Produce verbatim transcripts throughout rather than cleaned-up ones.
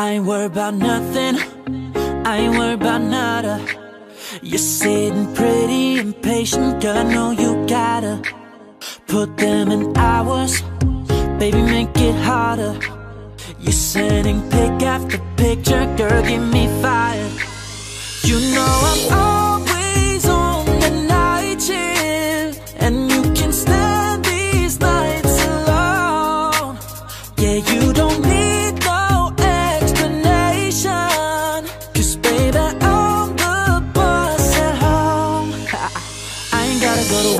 I ain't worried about nothing, I ain't worried about nada. You're sitting pretty impatient, girl, I know you gotta put them in hours, baby, make it harder. You're sending pic after picture, girl, give me fire. You know I'm always on the night shift, and you can stand these nights alone. Yeah, you don't need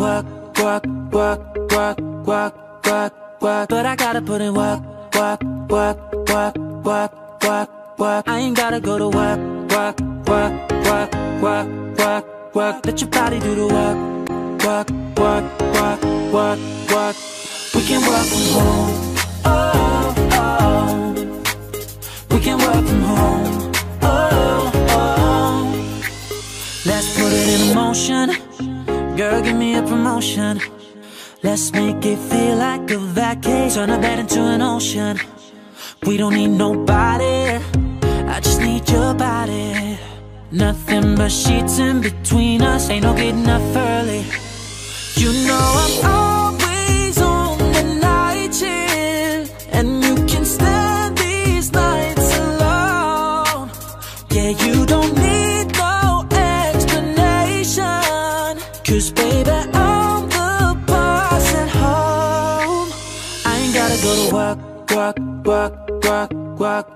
work, work, work, work, work, work. But I gotta put in work, work, work, work, work, work, work. I ain't gotta go to work, work, work, work, work, work, work. Let your body do the work, work, work, work, work, work. We can work from home, oh, oh, oh. We can work from home, oh, oh, oh. Let's put it in motion. Girl, give me a promotion. Let's make it feel like a vacation. Turn a bed into an ocean. We don't need nobody, I just need your body. Nothing but sheets in between us, ain't no getting up early. You know I'm always on the night shift, and you can stand these nights alone. Yeah, you don't need no explanation, cause baby, I'm the boss at home. I ain't gotta go to work, work, work, work, work, work,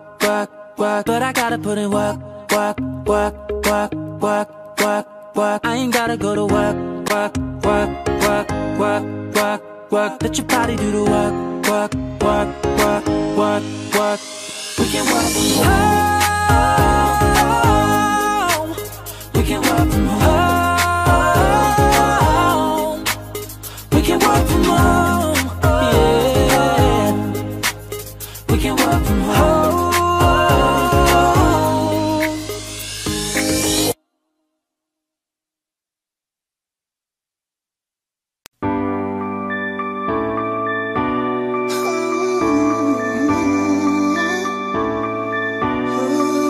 work. But I gotta put in work, work, work, work, work, work, work. I ain't gotta go to work, work, work, work, work, work, work. Let your body do the work, work, work, work, work, work. We can work from home. We can work from home.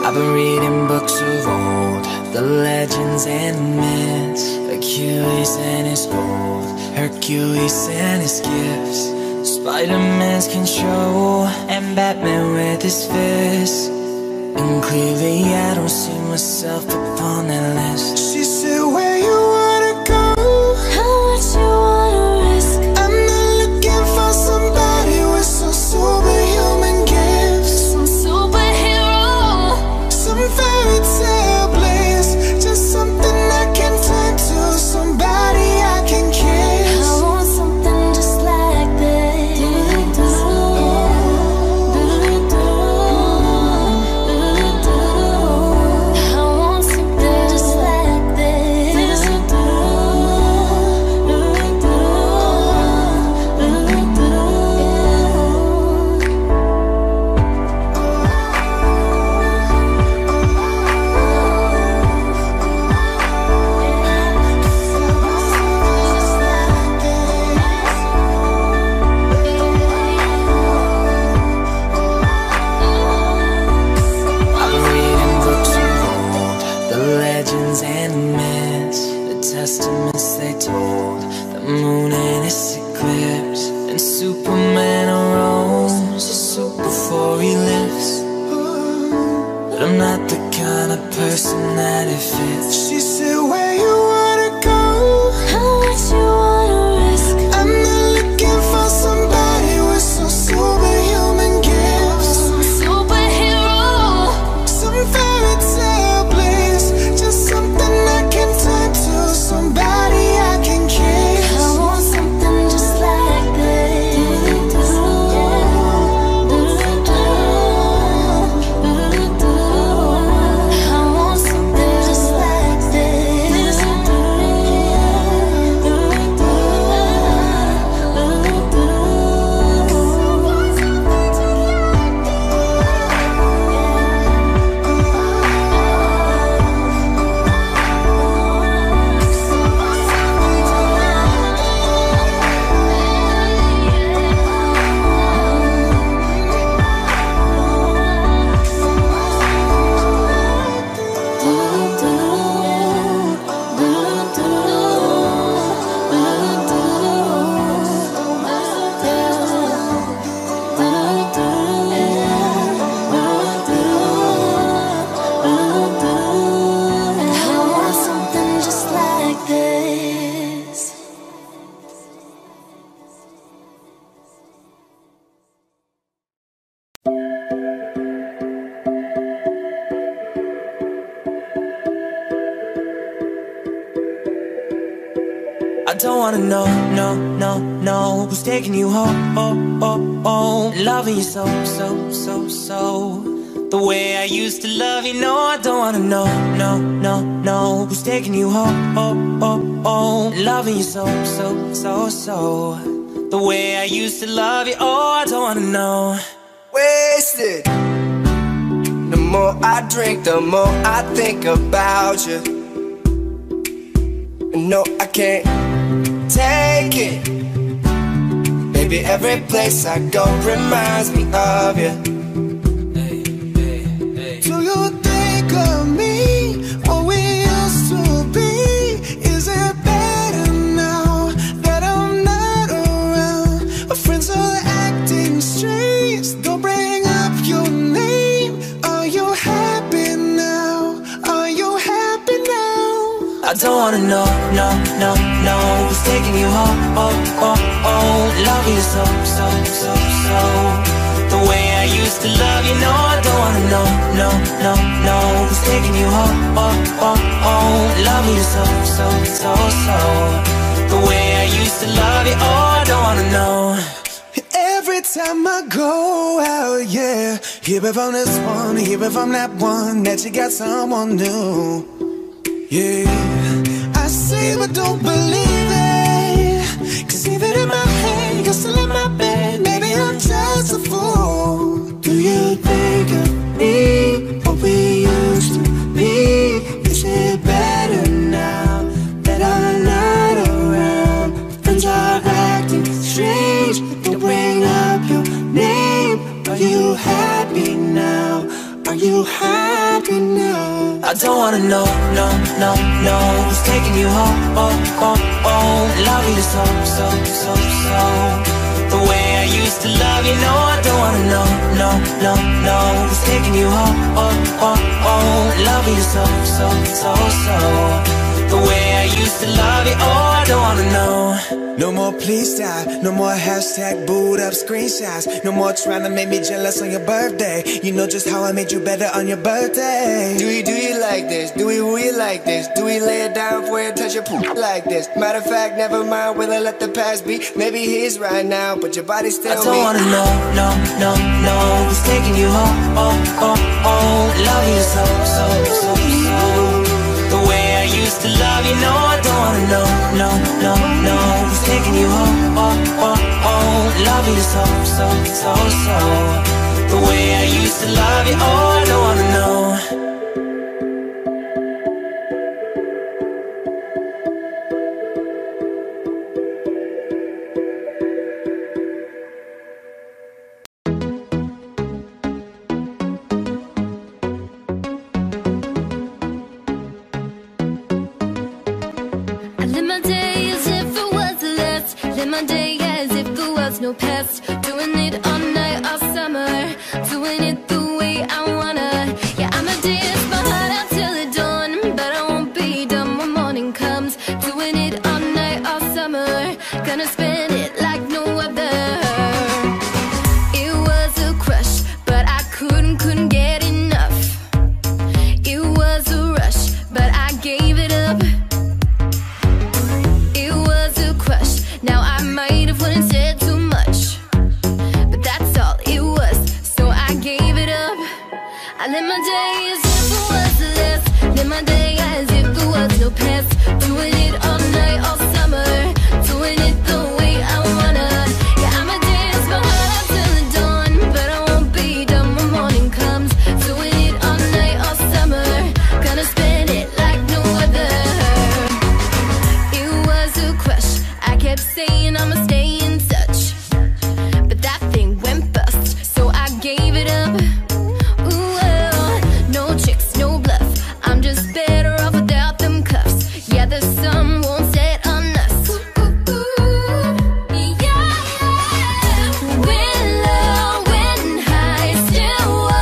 I've been reading books of old, the legends and myths, Achilles and his gold, Hercules and his gifts, Spider-Man's control, and Batman with his fists. And clearly I don't see myself upon that list. She said, where you wanna go, how much you wanna risk. I'm not looking for somebody with some superhuman gifts, some superhero, some fairy tale bliss, just something I can turn to, somebody I can kiss. I want something just like this. I want something just like this. I don't wanna know, no, no, no, who's taking you home, oh, oh, oh. Loving you so, so, so, so, the way I used to love you. No, I don't wanna know, no, no, no, who's taking you home, oh, oh, oh. Loving you so, so, so, so, the way I used to love you. Oh, I don't wanna know. Wasted. The more I drink, the more I think about you. No, I can't take it. Baby, every place I go reminds me of you. Hey, hey, hey. Do you think of me, what we used to be? Is it better now that I'm not around? My friends are acting strange, don't bring up your name. Are you happy now? Are you happy now? I don't wanna know. No, no, no, who's taking you home, oh, oh, oh. Love you so, so, so, so, the way I used to love you. No, I don't wanna know, no, no, no, who's taking you home, oh, oh, oh. Love you so, so, so, so, the way I used to love you. Oh, I don't wanna know. Every time I go out, yeah, hear it from this one, hear it from that one, that you got someone new. Yeah, but don't believe it, cause even in my head, you're still in my bed. Maybe I'm just a fool. Do you think of me, what we used to be? Is it better now that I'm not around? Friends are acting strange, don't bring up your name. Are you happy now? Are you happy now? I don't wanna know, no, no, no, who's taking you home, oh, oh, oh. Love you so, so, so, so, the way I used to love you. No, I don't wanna know, no, no, no, who's taking you home, oh, oh, oh. Love you so, so, so, so, the way I used to love you. Oh, I don't wanna know. No more please stop, no more hashtag boot up screenshots. No more trying to make me jealous on your birthday. You know just how I made you better on your birthday. Do we do you like this? Do we we like this? Do we lay it down for you and touch your poop like this? Matter of fact, never mind, will I let the past be? Maybe he's right now, but your body's still I don't me. Wanna know, no, no, no, who's taking you home, oh, oh, oh. Love you so, so, so, so, the way I used to love you. No, I don't wanna know, no, no, no, who's taking you home, oh, oh, oh. Love you so, so, so, so, the way I used to love you. Oh, I don't wanna know. Past, doing it all night, all summer, doing it the way I wanna. Yeah, I'ma dance my heart out till the dawn, but I won't be done when morning comes. Doing it all night, all summer, gonna spend it like no other. It was a crush, but I couldn't, couldn't get enough. It was a rush, but I gave it up. It was a crush, now I might have went and said too much. I live my day as if it was the last. Live my day as if there was no past. Doing it all night, all summer, doing it the way I wanna. Yeah, I'ma dance my heart out till the dawn, but I won't be done when morning comes. Doing it all night, all summer, gonna spend it like no other. It was a crush, I kept saying I'ma stay in touch, but that thing went bust, so I gave it up. When low and high, what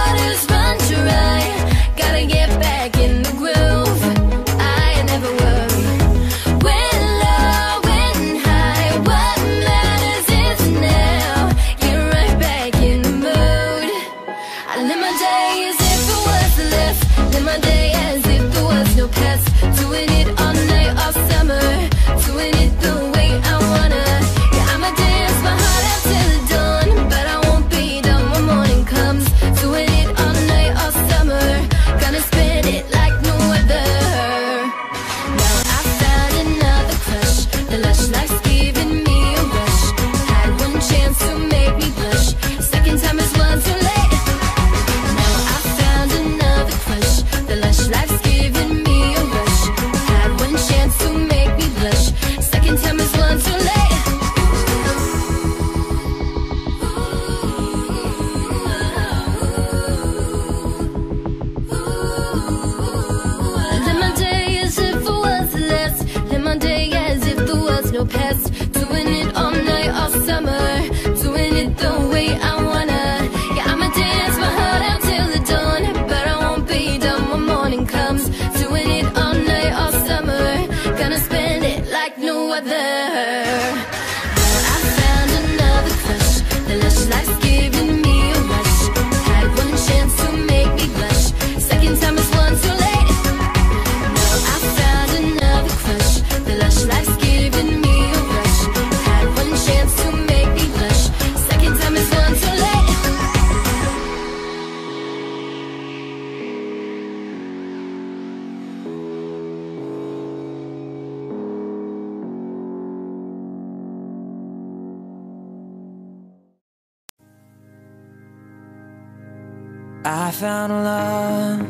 I found love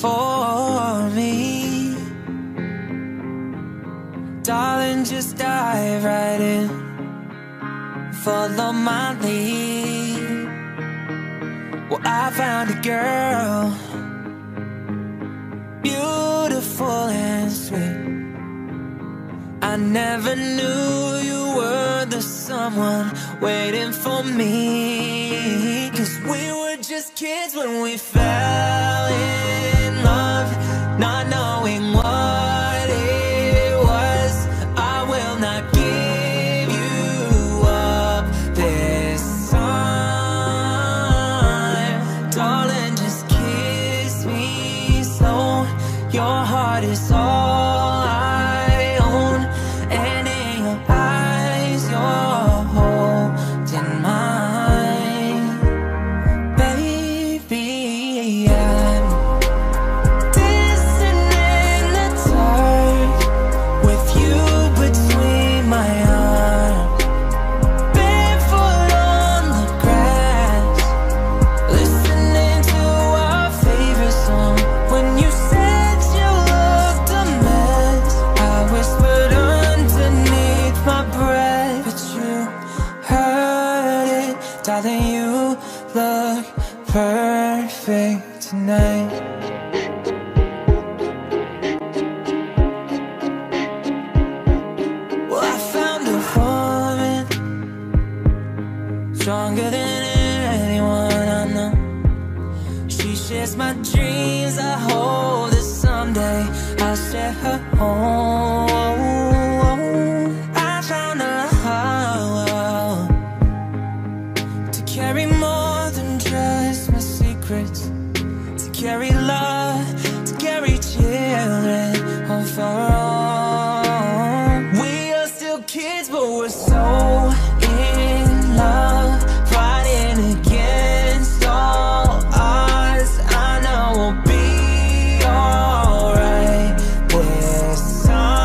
for me, darling, just dive right in, follow my lead. Well, I found a girl, beautiful and sweet. I never knew you were the someone waiting for me, 'cause we were just kids when we fell in love, not knowing what it was. I will not give you up this time, darling, just kiss me slow. Your heart is all I own, and in your eyes you're holding mine. Darling, you look perfect tonight. Well, I found a woman stronger than anyone I know. She shares my dreams, I hope that someday I'll share her home. I found a heart carry more than just my secrets, to carry love, to carry children home for all. We are still kids, but we're so in love, fighting against all odds. I know we'll be alright with some.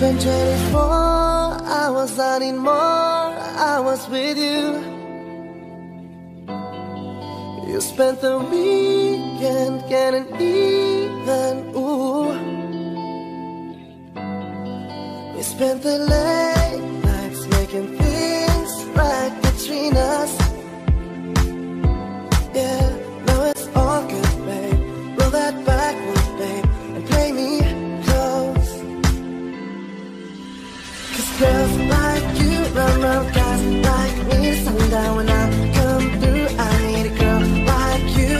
spent twenty-four hours, I need more hours with you. You spent the weekend getting even, ooh. We spent the late nights making things right between us. Yeah, now it's all good, babe. Roll that backwards, babe, and play me. Girls like you run round guys like me. Sundown when I come through, I need a girl like you.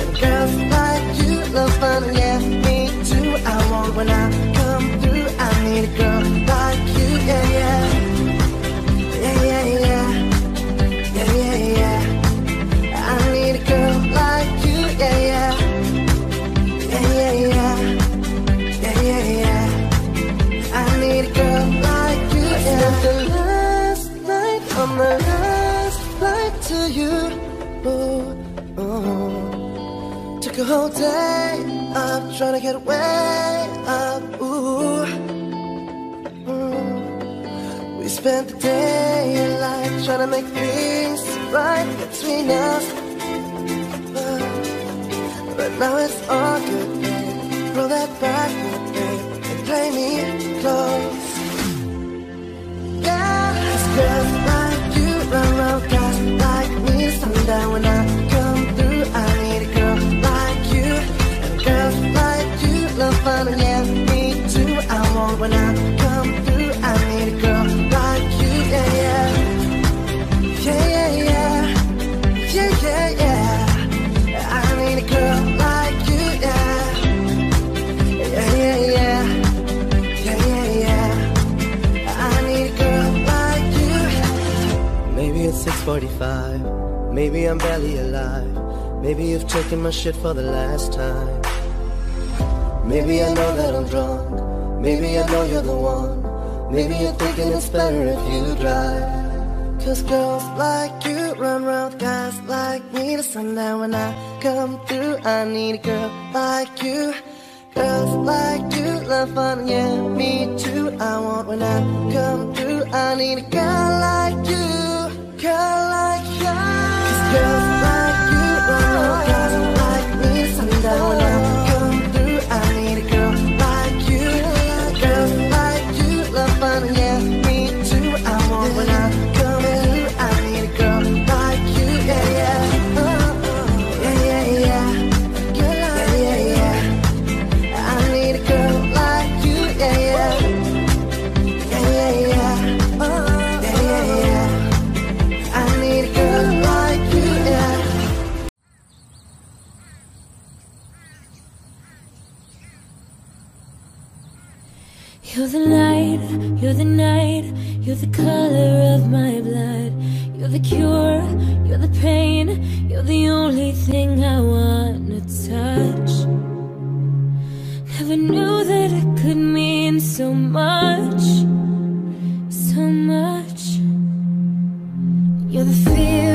And girls like you love fun, yeah, me too. I want when I come through, I need a girl like you, yeah, yeah. Yeah, yeah, yeah. Yeah, yeah, yeah. I need a girl like you, yeah, yeah. Yeah, yeah, yeah. Yeah, yeah, yeah. I need a girl like you. I spent the last night on my last flight to you. Ooh, ooh. Took a whole day up trying to get away up. Ooh, ooh. We spent the daylight trying to make things right between us. Uh, but now it's all good, babe. Roll that back, babe, and play me close. Girls like you run round guys like me. Sundown when I come through, I need a girl like you. And girls like you love fun, yeah, me too. I want when I come through, I need a girl like you, yeah, yeah. Yeah, yeah, yeah. Yeah, yeah, yeah. I need a girl like you, yeah. Yeah, yeah, yeah. Yeah, yeah, yeah. I need a girl. Maybe it's six forty-five, maybe I'm barely alive. Maybe you've taken my shit for the last time. Maybe I know that I'm drunk, maybe I know you're the one. Maybe you're thinking it's better if you drive. Cause girls like you run round guys like me. The sundown when I come through, I need a girl like you. Girls like you love fun, yeah, me too. I want when I come through, I need a girl like you. Girl like you. Cause girls like you run round guys like me. Sundown when I come through, I need a girl like you. Girls like you love fun, yeah, me too. I want when I come through, I need a girl like you. Yeah, yeah, oh, yeah, yeah, yeah. Girl like yeah, yeah, yeah. I need a girl like you, yeah, yeah. Yeah, yeah, yeah. You're the light, you're the night, you're the color of my blood. You're the cure, you're the pain, you're the only thing I wanna touch. Never knew that it could mean so much, so much. You're the fear,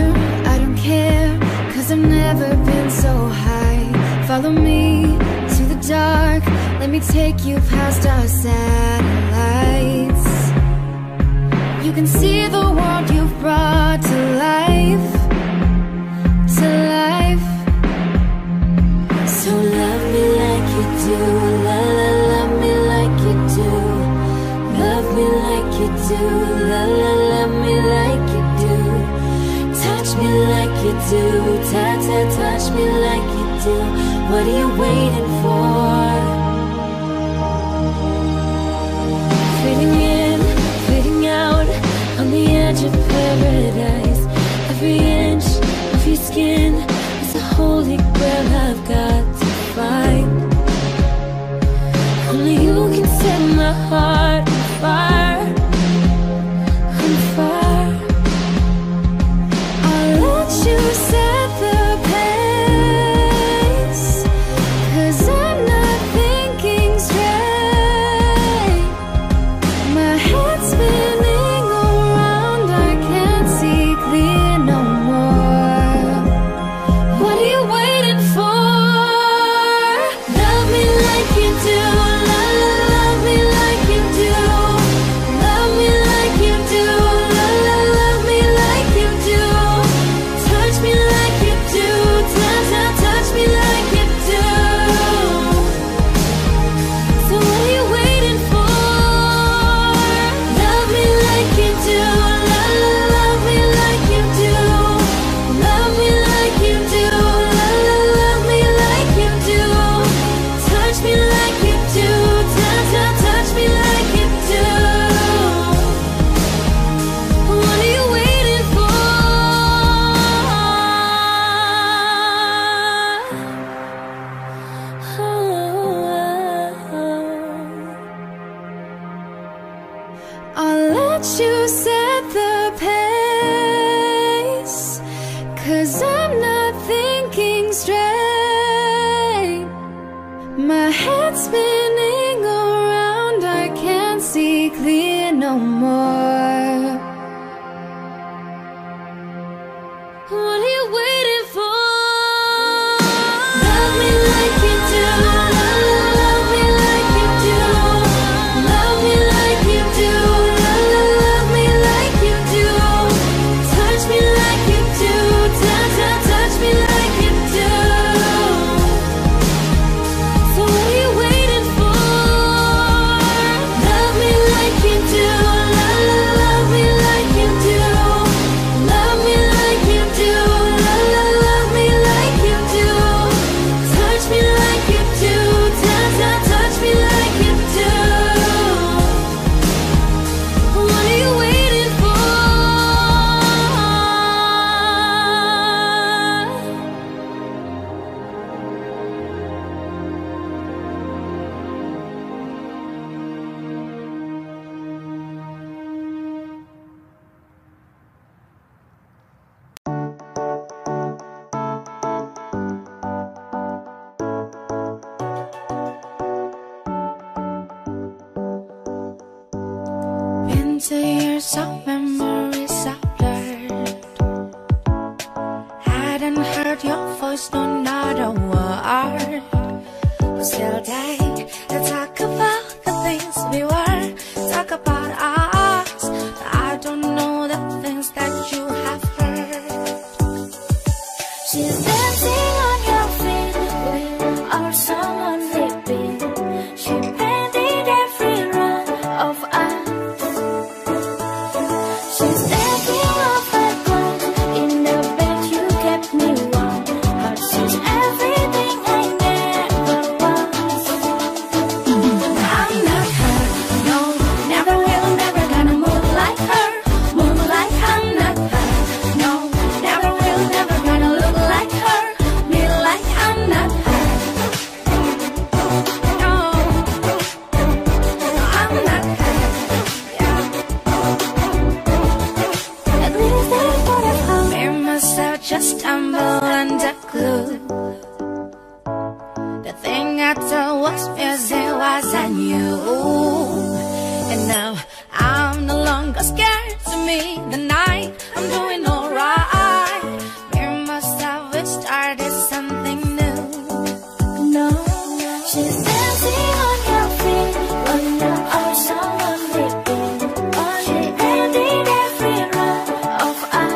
I don't care, cause I've never been so high. Follow me to the dark, let me take you past our satellites. You can see the world you've brought to life, to life. So love me like you do, la la, love me like you do. Love me like you do, la la, love me like you do. Touch me like you do, ta ta, touch me like you do. What are you waiting for? Fading in, fading out, on the edge of paradise. Every inch of your skin is a holy grail I've got to find. Only you can set my heart on fire, on fire. I'll let you set the pace, cause I'm not thinking straight. Love me like you do, la la, love me like you do. you set the pace, 'cause I'm not thinking straight. My head's spinning around, I can't see clear no more. What are you waiting for? Love me like you do. Into years of memories I blurred. Hadn't heard your voice, no, not a word. But still day to talk about the things we were, talk about us, but I don't know the things that you have heard. She's dancing on your feet with or someone sleeping. She painted every row of us. Just stumble under glue. The thing I thought was missing was I knew. And now I'm no longer scared to meet the night. I'm doing alright. We must have started something new. No, she's dancing on your feet when there are someone leaping. She ended every round of us.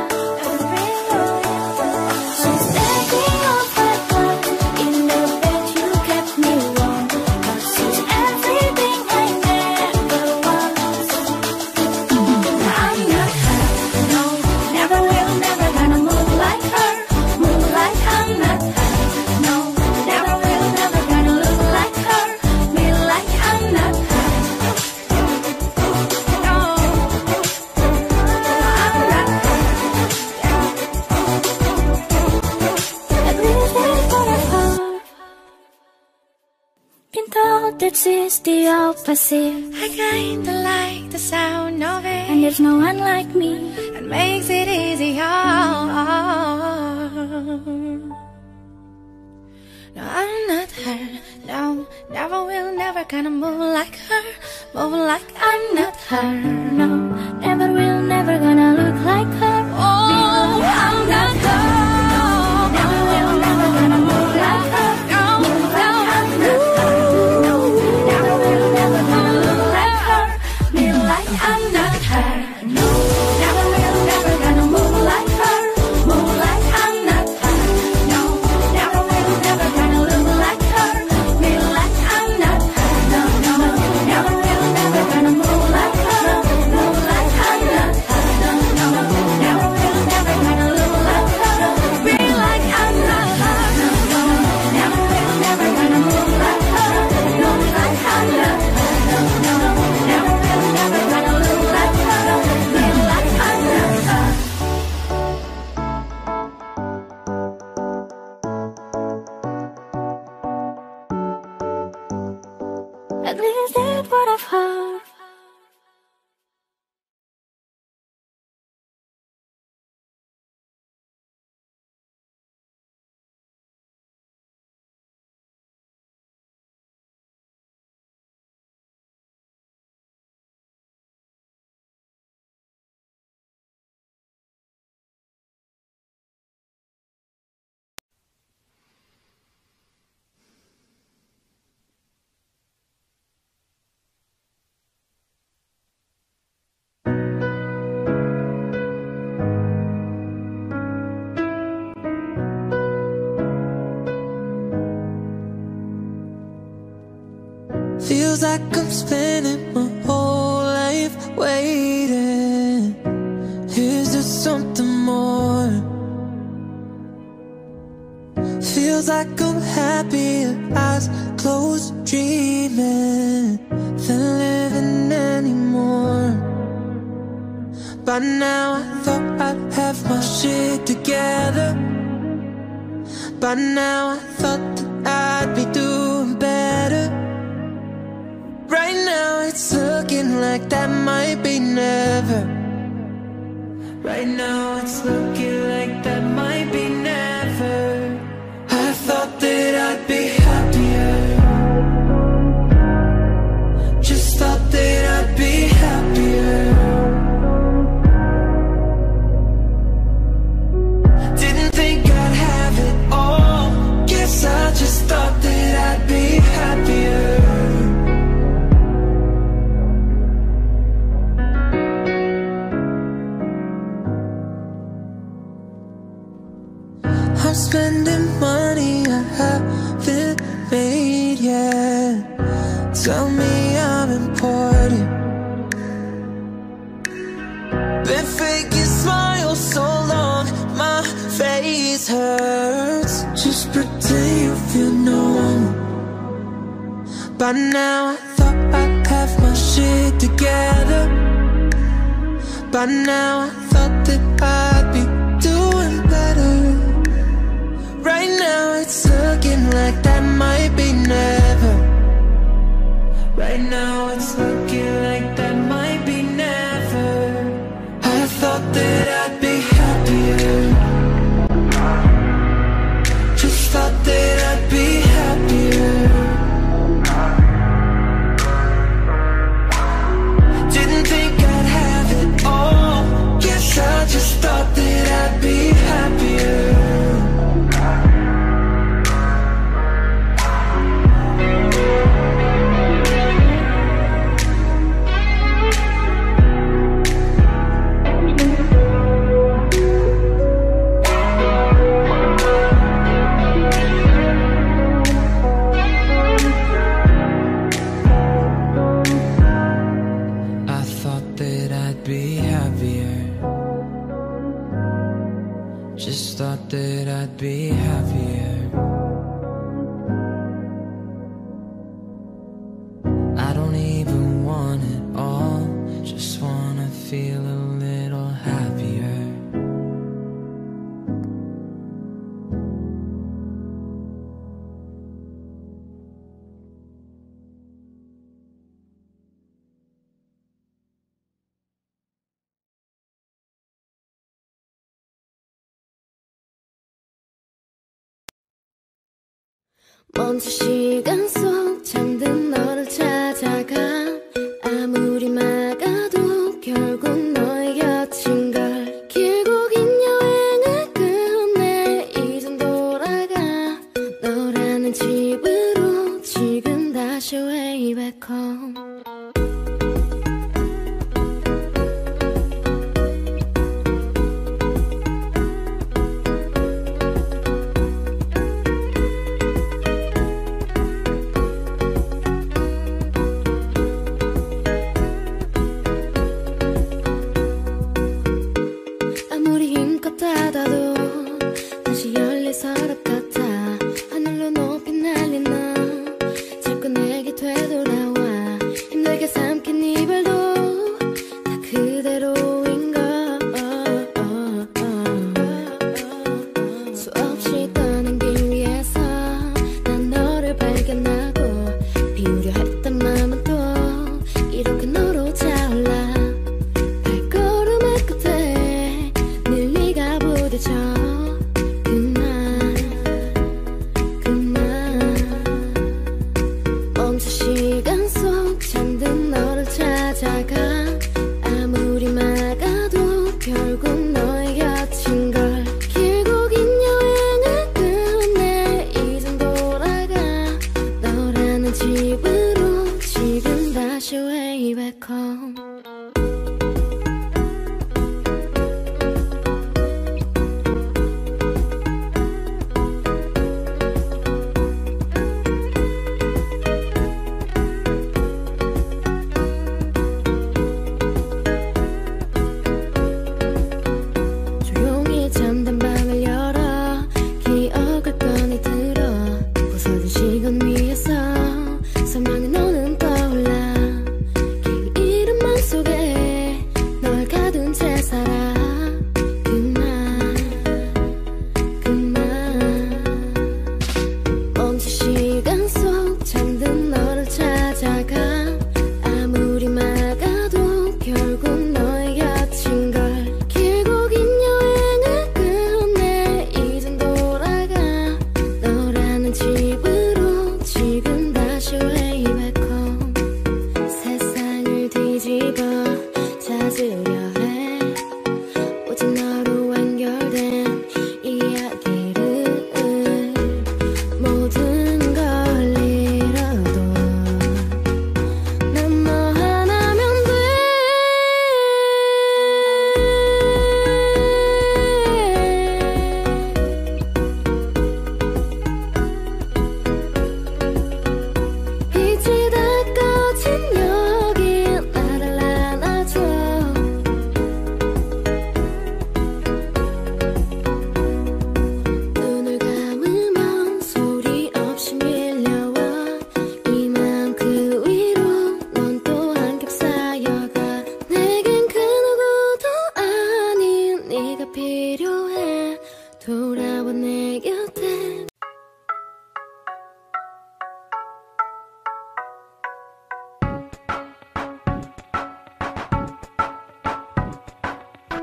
This is the opposite. I kinda like the sound of it, and there's no one like me that makes it easier. No, I'm not her. No, never will, never gonna move like her. Move like I'm not her. No, never will, never gonna look like her. Oh, I'm not her. At least that's what I've heard. feels like I'm spending my whole life waiting. Is there something more? Feels like I'm happier, eyes closed, dreaming than living anymore. By now I thought I'd have my shit together. By now I thought that I'd be doing better. Right now it's looking like that might be never. Right now it's looking like that might be never. I thought that I'd be happier. Just thought that I'd be happier. Didn't think I'd have it all. Guess I just thought that I'd be happier. I'm spending money I haven't made yet. Tell me I'm important. Been faking smiles so long, my face hurts. Just pretend you feel normal. By now I thought I'd have my shit together. By now I thought that I'd be doing better. Right now it's looking like that might be never. Right now it's looking like that might be never. I thought that I'd be happier. Just thought that I'd be happier. Didn't think I'd have it all. Guess I just thought that I'd be happier. That I'd be happier. I don't even want it all, just wanna feel a little happier. 먼 시간 속 잠든 너를 찾아가 아무리 막아도 결국 너의 곁인걸. 길고 긴 여행을 끝내 이젠 돌아가 너라는 집으로 지금 다시 way back home.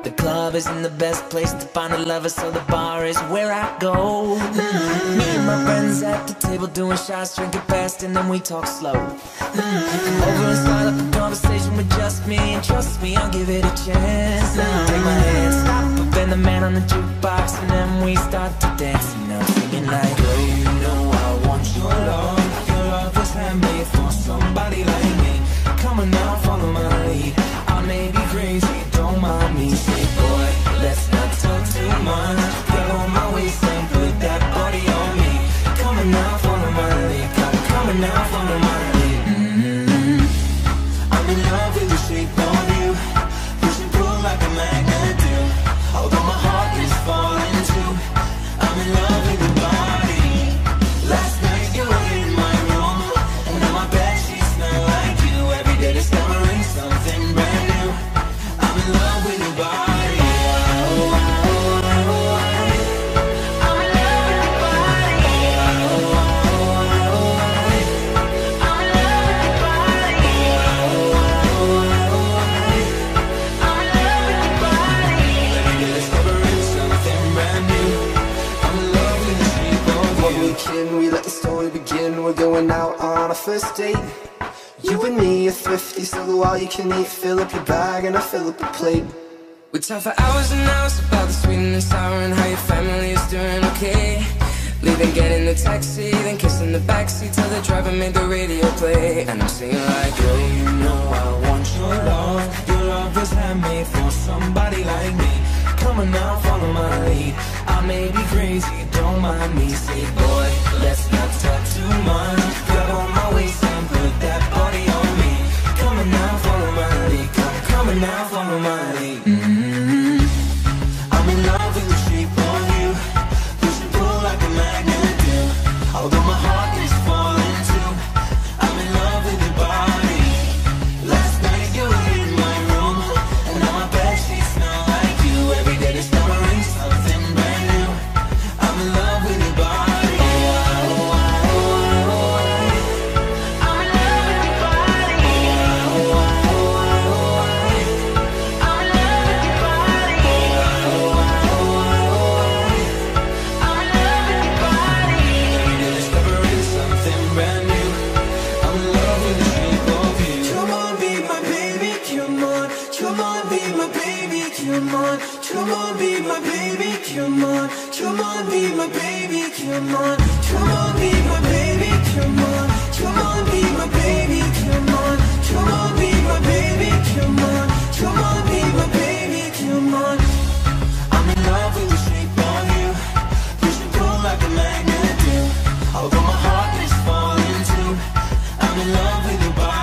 The club isn't the best place to find a lover, so the bar is where I go. Me and my friends at the table doing shots, drinking fast, and then we talk slow. Over and start up a conversation with just me, and trust me, I'll give it a chance. Take my hand, stop, up, and the man on the jukebox, and then we start to dance. And I'm singing like, girl, you know I want your love. Your love was handmade for somebody like me. Come on now, follow my lead. I may be crazy, don't mind me. Say, boy, let's not talk too much. Get on my waist and put that body on me. Come on now, follow my lead. Come on now, follow my lead. Mm-hmm. I'm in love with the shape on you. Push and pull like a magnet do. Although my heart is falling too, I'm in love with the body. Last night you were in my room, and now my bed sheets smell like you. Every day discovering something brand new. I'm in love with your body. We let the story begin. We're going out on a first date. You and me are thrifty, so the all you can eat. Fill up your bag and I fill up your plate. We talk for hours and hours about the sweet and the sour and how your family is doing okay. Leaving, getting the taxi, then kissing the backseat till the driver made the radio play. And I'm singing like, girl, you know I want your love. Your love was handmade for somebody like me. Come on now, follow my lead. I may be crazy, don't mind me. Say, boy, let's not talk too much. Grab on my waist and put that body on me. Come on now, follow my lead. Come on now, follow my lead. Mm-hmm. I'm in love with the shape on you. Push and pull like a magnet do. Although my heart is falling too, I'm in love with your body. Last night you were in my room, and now my bed sheets smell like you. Every day discovering something brand new. I'm in love with your body. Come on, come on, be my baby, come on, come on, be my baby, come on, come on, be my baby, come on, come on, be my baby, come on, come on, be my baby, come on, come on, be my baby, come on. I'm in love with the shape on you. Push and pull like a magnet do. Although my heart is falling too, I'm in love with your body.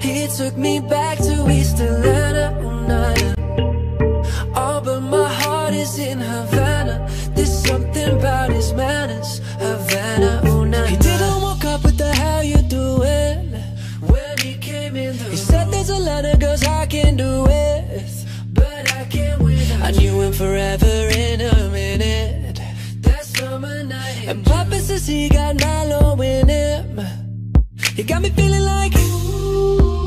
He took me back to East Atlanta, oh, nana. Oh, but my heart is in Havana. There's something about his manners, Havana, oh, nana. He didn't walk up with the how you doing when he came in the room. He said there's a lot of girls I can do with, but I can't without. I knew him forever in a minute. That summer night, and Papa says he got Milo in him. He got me feeling like, ooh,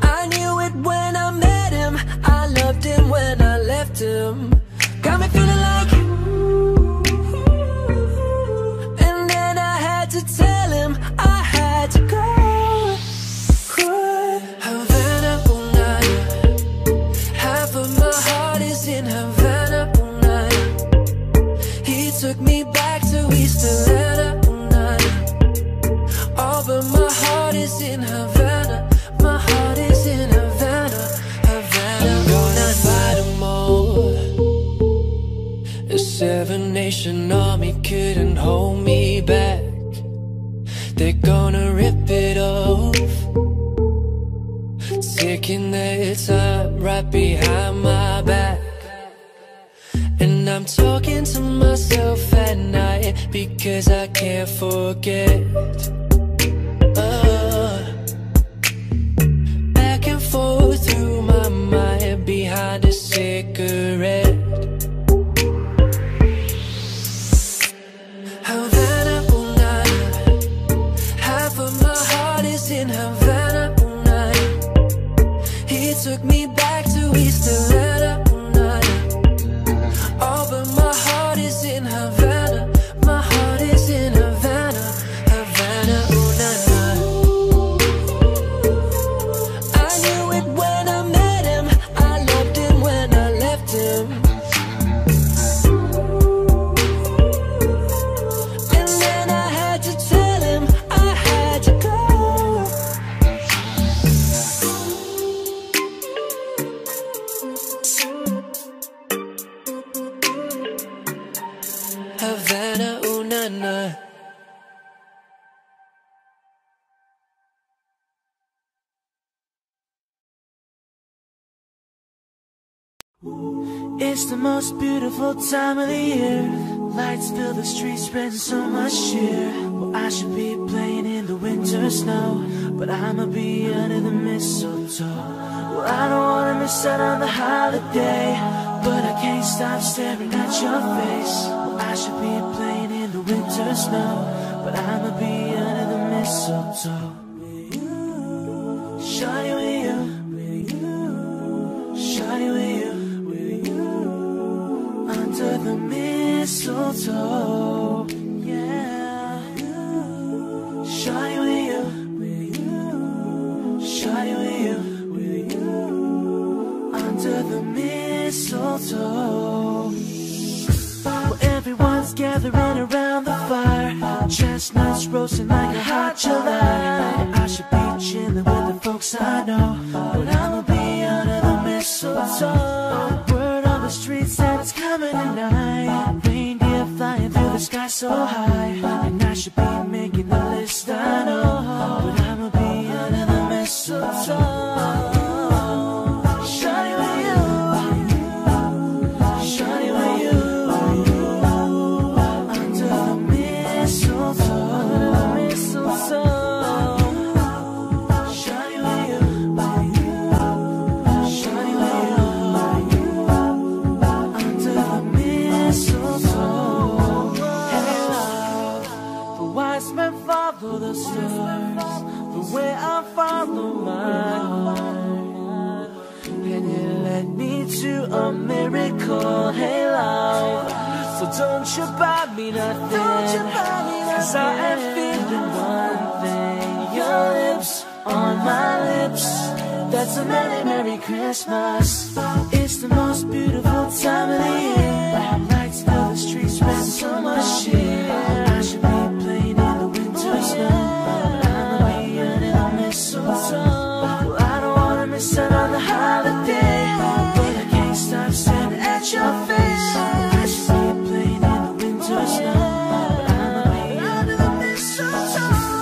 I knew it when I met him, I loved him when I left him. Got me feeling like, ooh, and then I had to tell him I had to go. Havana, oh, nana. Half of my heart is in Havana, oh, nana. He took me back to East Atlanta, oh, nana. Oh, but my heart is in Havana. My heart is in Havana, Havana. I'm gonna fight them all. A seven nation army couldn't hold me back. They're gonna rip it off, taking their time right behind my back. And I'm talking to myself at night because I can't forget. Through my mind behind a cigarette. Havana, oh, nana. Half of my heart is in Havana, oh, nana. He took me back to East Atlanta, oh, nana. Oh, but my heart is in Havana. My heart is in Havana, Havana, oh, nana. Havana, oh, nana. It's the most beautiful time of the year. Lights fill the streets, spreading so much cheer. Well, I should be playing in the winter snow, but I'ma be under the mistletoe. Well, I don't wanna miss out on the holiday, but I can't stop staring at your face. I should be playing in the winter snow, but I'ma be under the mistletoe. Shawty with you, shawty with you, under the mistletoe, yeah. Shawty with you, shawty with you, under the mistletoe. Everyone's gathering around the fire, chestnuts roasting like a hot July. I should be chilling with the folks I know, but I'ma be under the mistletoe. Word on the streets that it's coming tonight. Reindeer flying through the sky so high, and I should be making the list, I know, but I'ma be under the mistletoe. The stars, the way I follow my heart, and it led me to a miracle. Hey, love, so don't you buy me nothing, cause I am feeling one thing. Your lips on my lips, that's a merry, merry Christmas. It's the most beautiful time of the year. Lights fill the streets, spread so much cheer. I should be playing in the winter snow. Well, I don't wanna miss out on the holiday, but I can't stop staring at your face. I should be playing in the winter snow, but I'm under the mistletoe.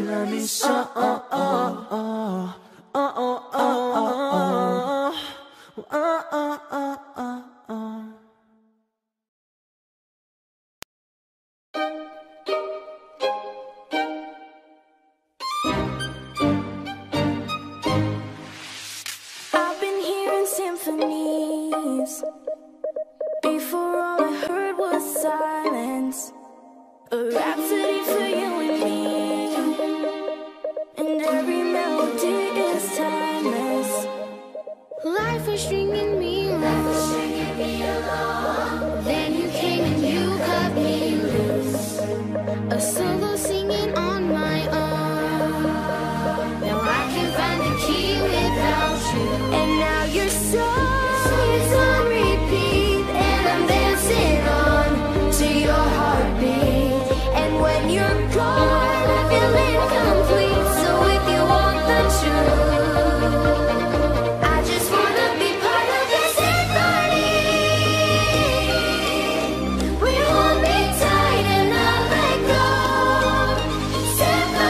you love me so. Oh, oh, oh, oh, oh, oh, oh, oh, oh, oh, oh. I've been hearing symphonies before all I heard was silence. A rhapsody for you and me, and every melody is timeless. Life was stringing me along, life was stringing me along. Then you came and you cut me loose. A solo singing on my own. Now I can't find the key without you. And now your song is on repeat, and I'm dancing on to your heartbeat. When you're gone, I feel incomplete. So if you want the truth, I just wanna be part of this symphony. We hold me tight and I'll let go. Symphony, the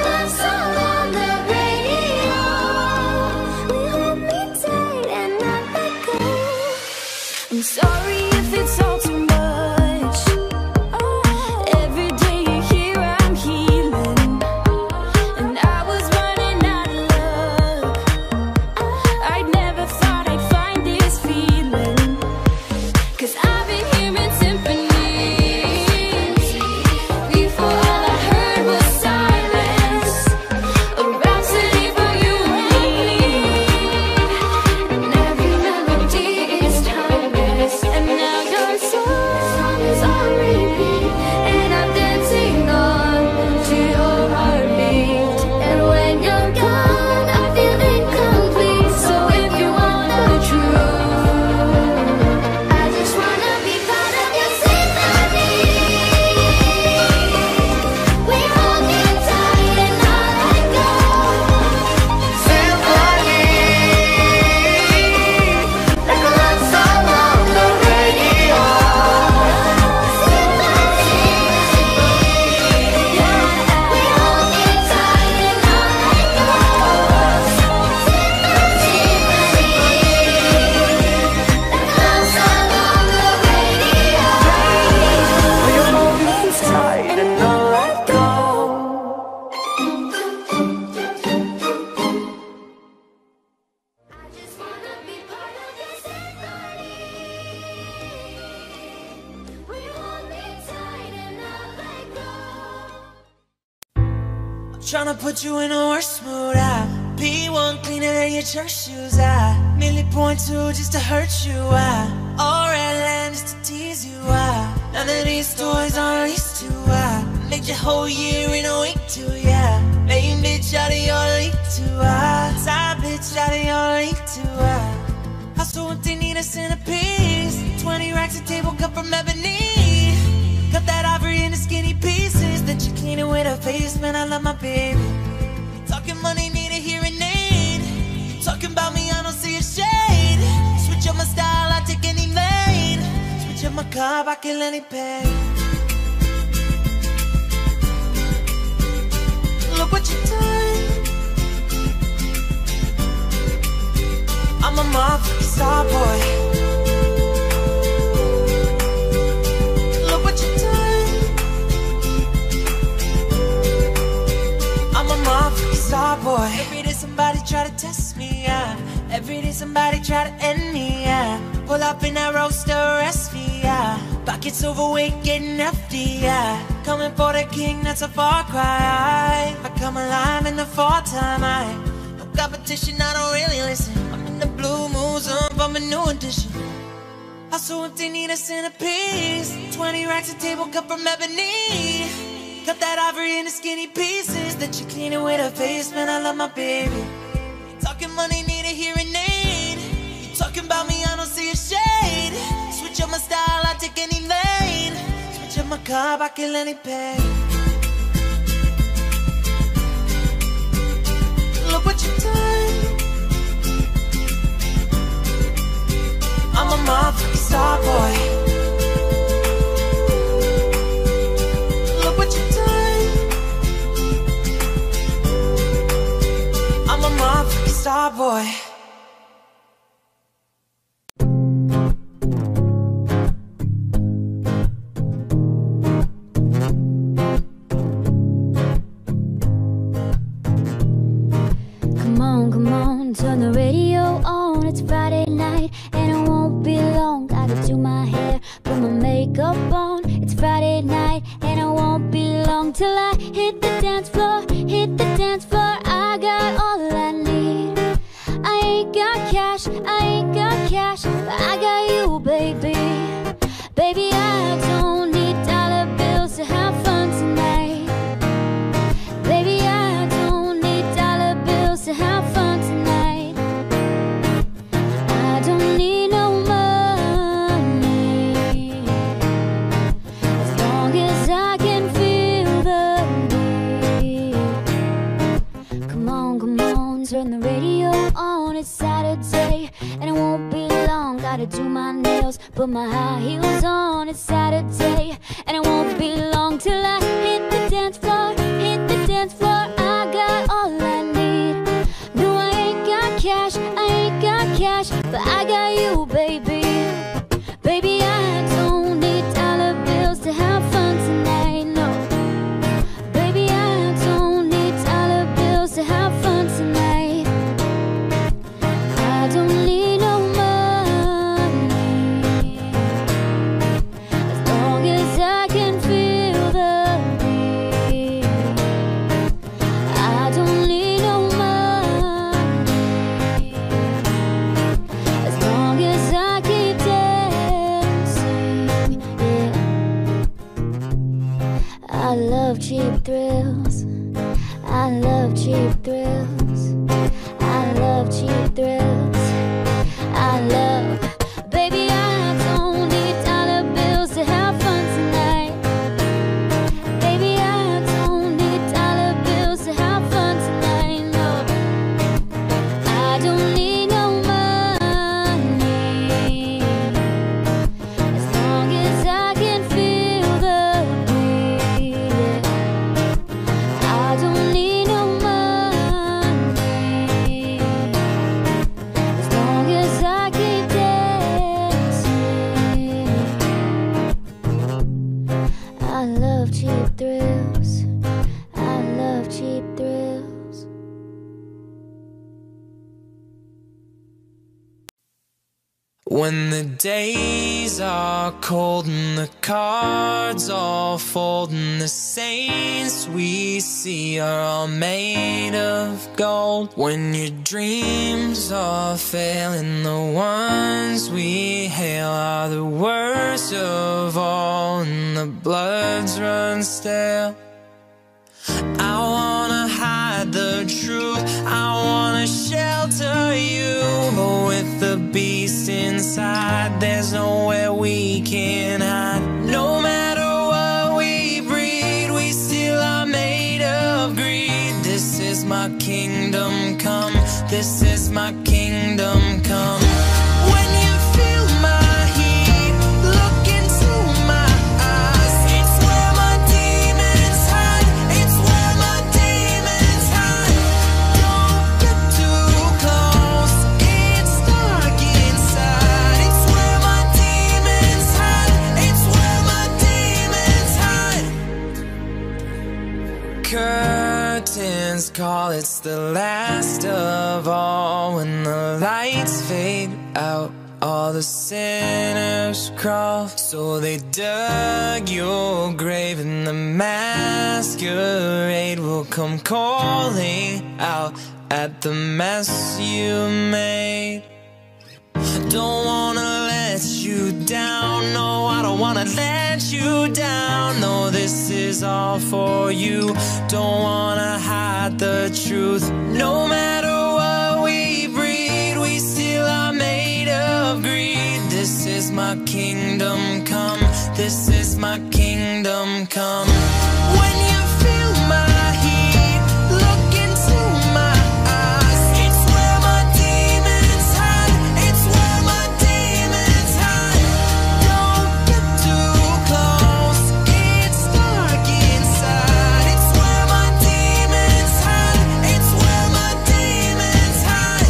love song on the radio. We hold me tight and I'll let go. I'm sorry if it's all too much. Tryna put you in a worse mood. I be one cleaner than your church shoes. I merely point to just to hurt you. I all red land just to tease you. I none of these toys are least to. I make your whole year in a week too. Yeah, main bitch out of your league too. I side bitch out of your league too. I house so empty, need a centerpiece. Twenty racks a table cut from ebony. Cut that ivory into skinny pieces. Then you clean it with a face. Man, I love my baby. Talking money, need a hearing aid. Talking about me, I don't see a shade. Switch up my style, I take any lane. Switch up my car, I kill any pain. Look what you done. I'm a motherfucking star boy. Boy. Every day somebody try to test me, yeah. Every day somebody try to end me, yeah. Pull up in that roaster, S V, yeah. Pockets overweight, getting hefty, yeah. Coming for the king, that's a far cry. I come alive in the fall time, I no competition, I don't really listen. I'm in the blue moon zone from a new edition. I'm so empty, need a centerpiece. Twenty racks a table cut from ebony. Cut that ivory into skinny pieces. That you clean it with a face. Man, I love my baby. Talking money, need a hearing aid. You talking about me, I don't see a shade. Switch up my style, I take any lane. Switch up my car, I kill any pain. Look what you done. I'm a motherfucking star boy. star boy. Come on, come on, turn the radio on. It's Friday night and it won't be long. I can do my hair, put my makeup on. It's Friday night and it won't be long till I hit the dance floor, hit the dance floor. I got all I need. I ain't got cash, I ain't got cash, but I got you, baby. Baby, I don't need dollar bills to have fun tonight. Baby, I don't need dollar bills to have fun tonight. I don't need no money, as long as I can feel the beat. Come on, come on, turn the radio on. It's Saturday and it won't be long. Gotta do my nails, put my high heels on. It's Saturday and it won't be long till I hit the dance floor, hit the dance floor. I got all I need. No, I ain't got cash, I ain't got cash, but I got you, baby. Baby, I don't need dollar bills to have fun tonight, no. Baby, I don't need dollar bills to have fun tonight. I don't need no money, as long as I can feel the beat. I don't need no money, as long as I keep dancing, yeah. I love cheap thrills, I love cheap thrills, I love cheap thrills, I love. Baby, I don't need dollar bills to have fun tonight. Baby, I don't need dollar bills to have fun tonight, no. I don't need no money, as long as I can feel the beat, yeah. I don't need no money, as long as I keep dancing. I love cheap thrills, I love cheap thrills. When the days are cold and the cards all fold and the saints we see are all made of gold. When your dreams are failing, the ones we hail are the worst of all and the bloods run stale. I wanna hide the truth, I wanna shelter you, but with the beast inside, there's nowhere we can hide. No matter what we breed, we still are made of greed. This is my kingdom come, this is my kingdom come. When you feel my curtains call, it's the last of all. When the lights fade out, all the sinners crawl. So they dug your grave and the masquerade will come calling out at the mess you made. Don't wanna let you down, no, I don't wanna let you down. No, this is all for you, don't wanna hide the truth. No matter what we breed, we still are made of greed. This is my kingdom come, this is my kingdom come. When you feel my heat, look into my eyes. It's where my demons hide, it's where my demons hide. Don't get too close, it's dark inside. It's where my demons hide, it's where my demons hide.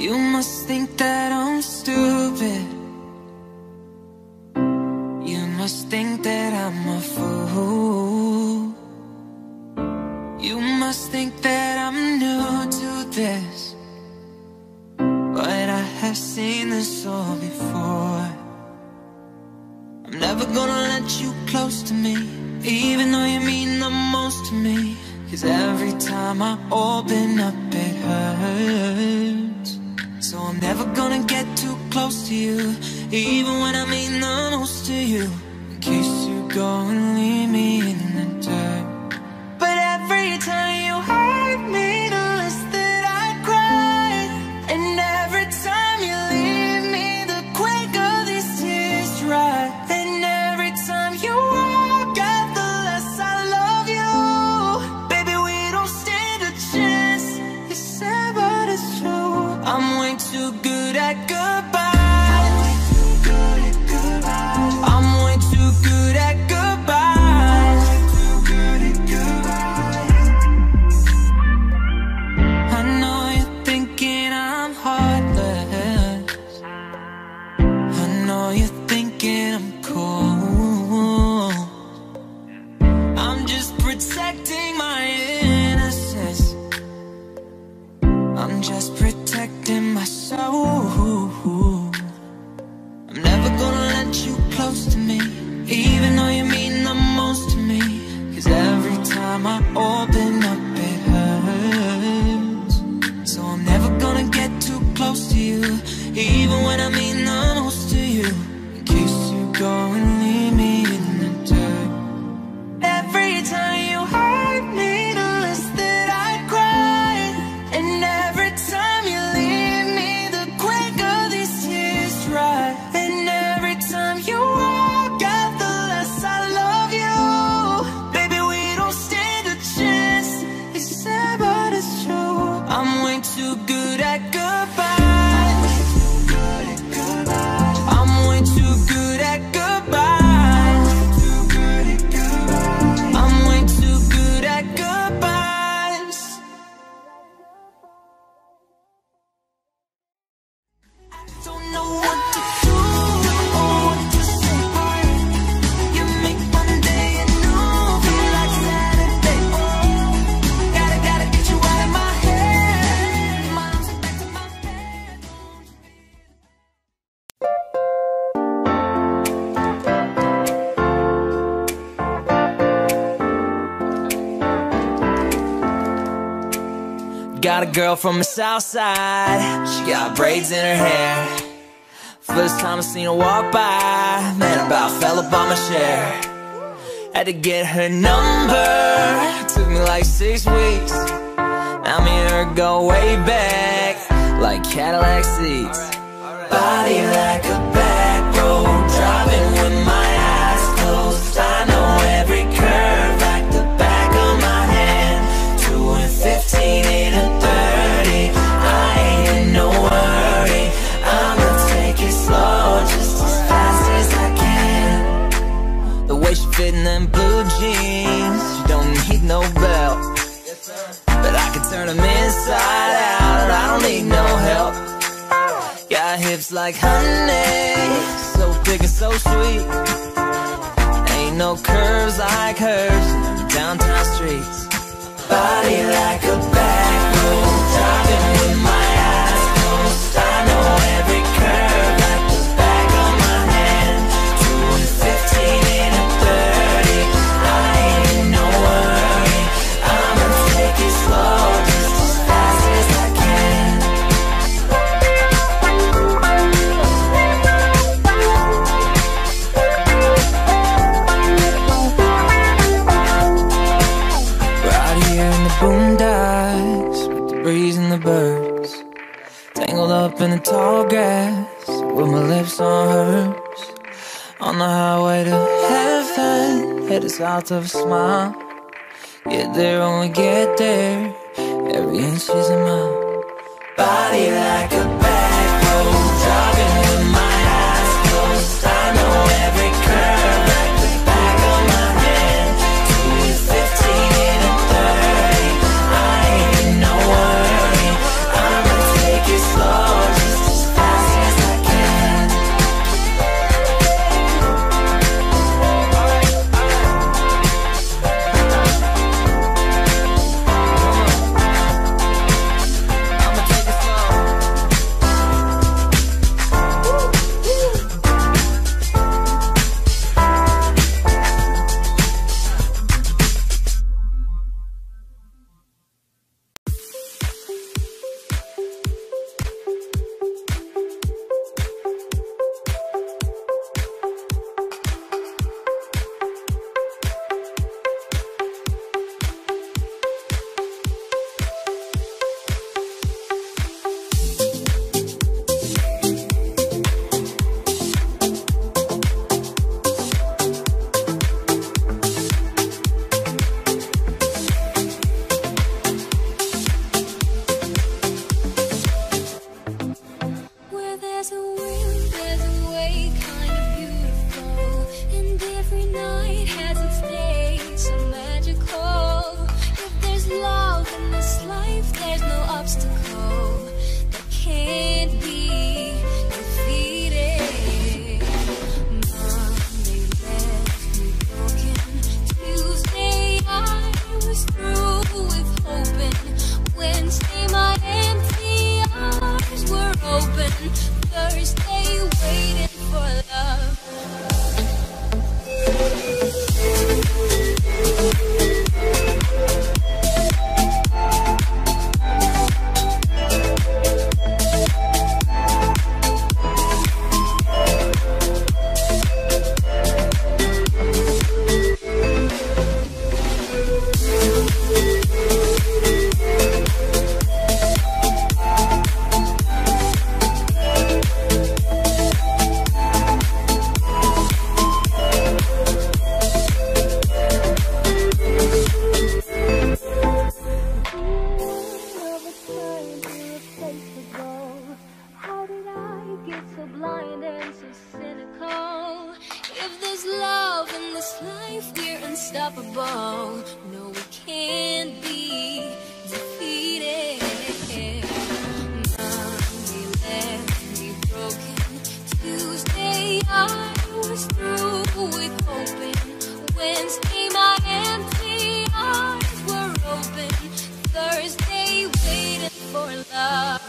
You must think that I'm stupid. You must think that I'm a fool. You must think that I'm new to this, but I have seen this all before. I'm never gonna let you close to me, even though you mean the most to me. 'Cause every time I open up it hurts. So I'm never gonna get too close to you, even when I mean the most to you. In case you go and leave me in the dirt. But every time you hurt me, the less that I cry. And every time you leave me, the quicker these tears dry. And every time you walk out, the less I love you. Baby, we don't stand a chance. It's sad, but it's true. I'm way too good at goodbye. Got a girl from the south side, she got braids in her hair. First time I seen her walk by, man, about fell up on my chair. Had to get her number, took me like six weeks. Now me and her go way back, like Cadillac seats. Body like a back road, driving with my eyes closed. I know every curve like the back of my hand. Two and fifteen in a in them blue jeans, you don't need no belt. But I can turn them inside out, I don't need no help. Got hips like honey, so thick and so sweet. Ain't no curves like hers, downtown streets. Body like a back road, driving with my eyes closed. I know every curve like the back of my hand. Two and fifteen in a birds tangled up in the tall grass with my lips on hers. On the highway to heaven, headed south of a smile. Get there when we get there, every inch is a mile. Body like a back road, driving with my eyes closed. I know every curve like the back of my hand. Two and fifteen in a thirty, I ain't no worry. Slow. unstoppable. No, we can't be defeated. Monday left me broken. Tuesday I was through with hoping. Wednesday my empty eyes were open. Thursday waiting for love.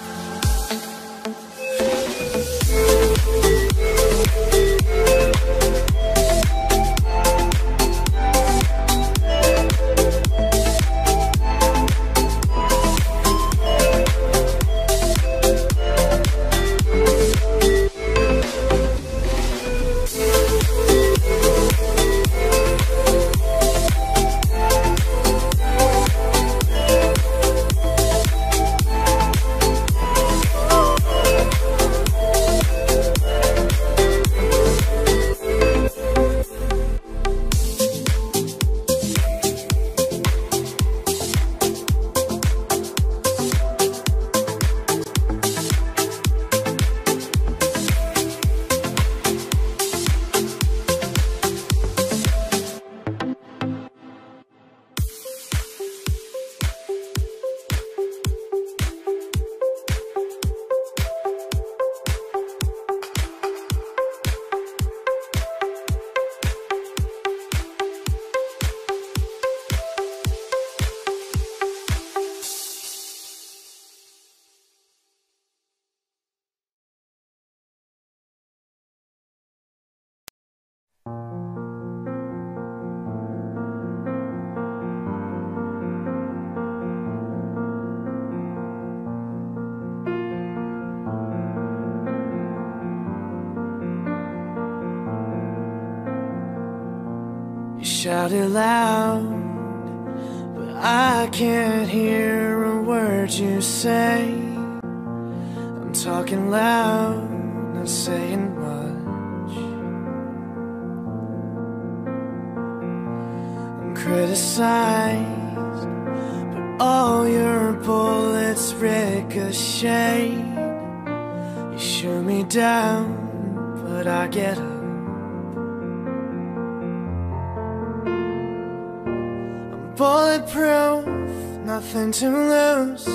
Shouted loud, but I can't hear a word you say. I'm talking loud, not saying much. I'm criticized, but all your bullets ricochet. You shoot me down, but I get up. Bulletproof, nothing to lose.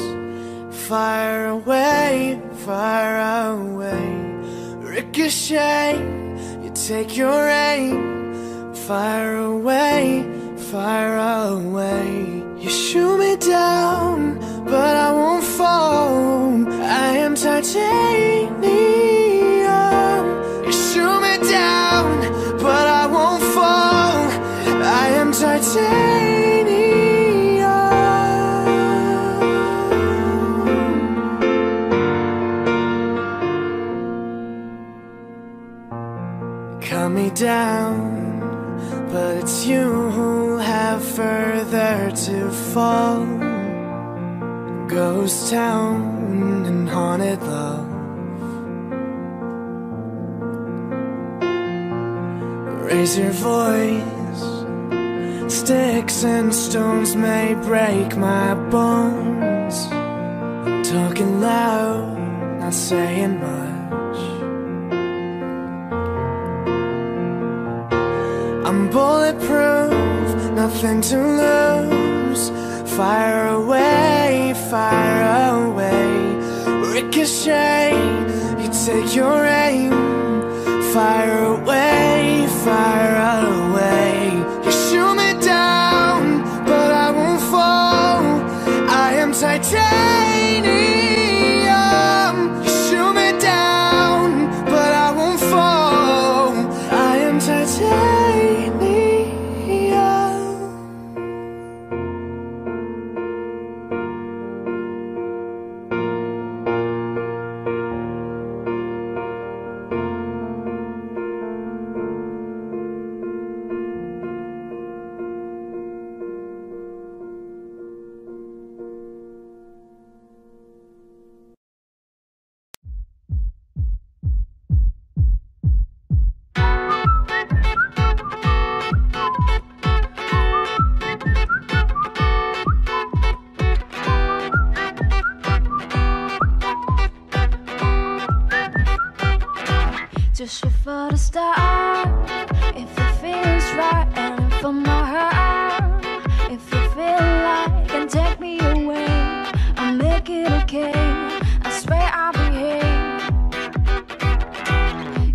Fire away, fire away. Ricochet, you take your aim. Fire away, fire away. You shoot me down, but I won't fall. I am titanium. You shoot me down, but I won't fall. I am titanium. Down, but it's you who have further to fall. Ghost town and haunted love. Raise your voice. Sticks and stones may break my bones. I'm talking loud, not saying much. I'm bulletproof, nothing to lose. Fire away, fire away. Ricochet, you take your aim. Fire away, fire away. You shoot me down, but I won't fall. I am titanium. You shoot me down, but I won't fall. I am titanium. For the start, if it feels right and if from her arm if you feel like, and take me away. I'll make it okay. I swear I'll behave.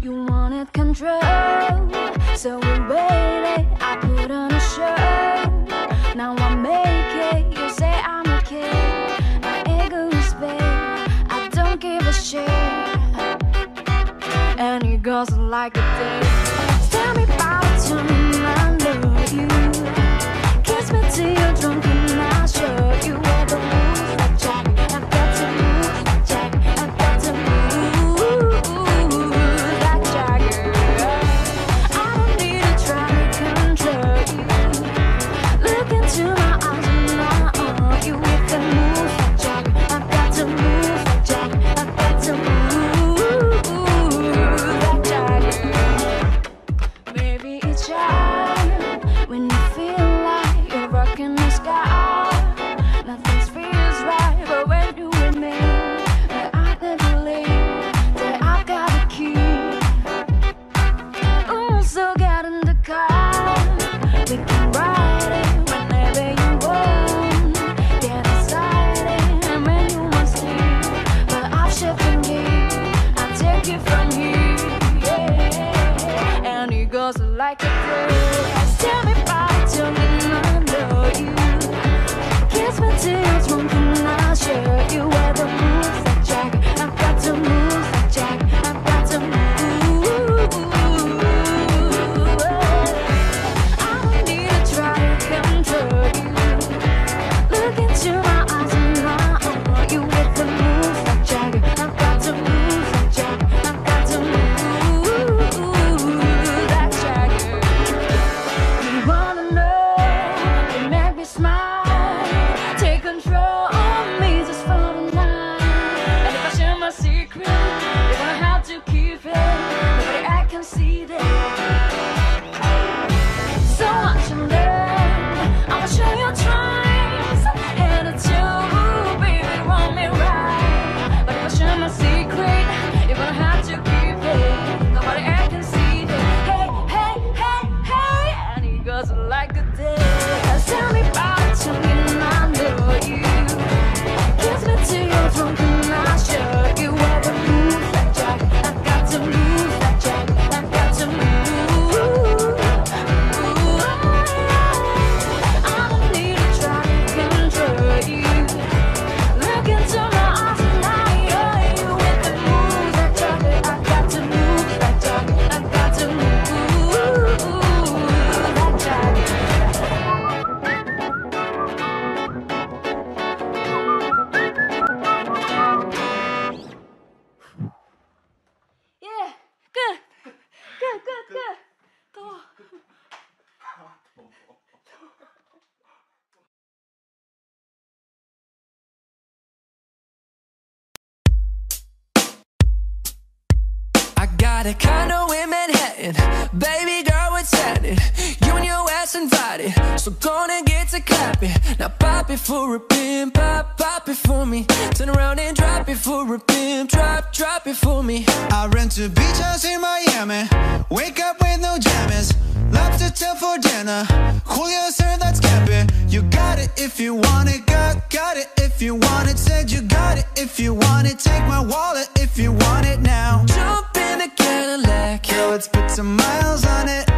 You wanted control, so we waited. I put on a show. Now I make it. You say I'm okay. My ego is big. I don't give a shit. And it goes like a thing. Tell me about tonight. You kiss me till you're drunk and I'll show you where the moves like Jack. I've got to move like Jack. I've got to move like Jagger. I don't need to try to control you. Look into my eyes and I'll own you with the moves like Jack. I've got to move like Jack. I've got to move like Jagger. Maybe it's Jack. When you feel like you're rocking the sky, nothing feels right, but when you with me, that I can believe that I've got the key. Mm, so get in the car, we can ride it whenever you want. Get excited and when you want to sleep, but I'll shift from here, I'll take you from here, yeah. And it goes like a thrill. Tell me about you when I know you. Kiss me till you're drunk and I'll show you where the moves like Jack. I've got to move like Jack. I've got to move. I don't need to try to control you. Look into my eyes and I'll own you with the moves like Jack. I've got to move like Jack. I've got to move like Jack. Smile, take control of me just for the night. And if I share my secret, if I have to keep it, nobody I can see that. So watch and learn. I'ma show you twice, and it's you, baby, want me right. But if I share my secret, if I have to keep it, nobody I can see that. Hey, hey, hey, hey, and it goes like a day. Tell me about you and I know you. Kiss me till you're drunk and I'll show you where the moves like Jack. I've got to move like Jack. I've got to move. I don't need to try to control you. Look into my eyes and I'll show you with the moves like Jack. I've got to move like Jack. I've got to move like Jack. Got a condo in Manhattan, baby girl, it's happening. You and your ass invited, so gonna get to clapping. Now pop it for a pimp, pop, pop it for me. Turn around and drop it for a pimp, drop, drop it for me. I rent a beach house in Miami, wake up with no jammies. Lobster tail for dinner, Julio served that's camping. You got it if you want it, got, got it if you want it. Said you got it if you want it, take my wallet if you want it now. Jump in a Cadillac, yo, let's put some miles on it.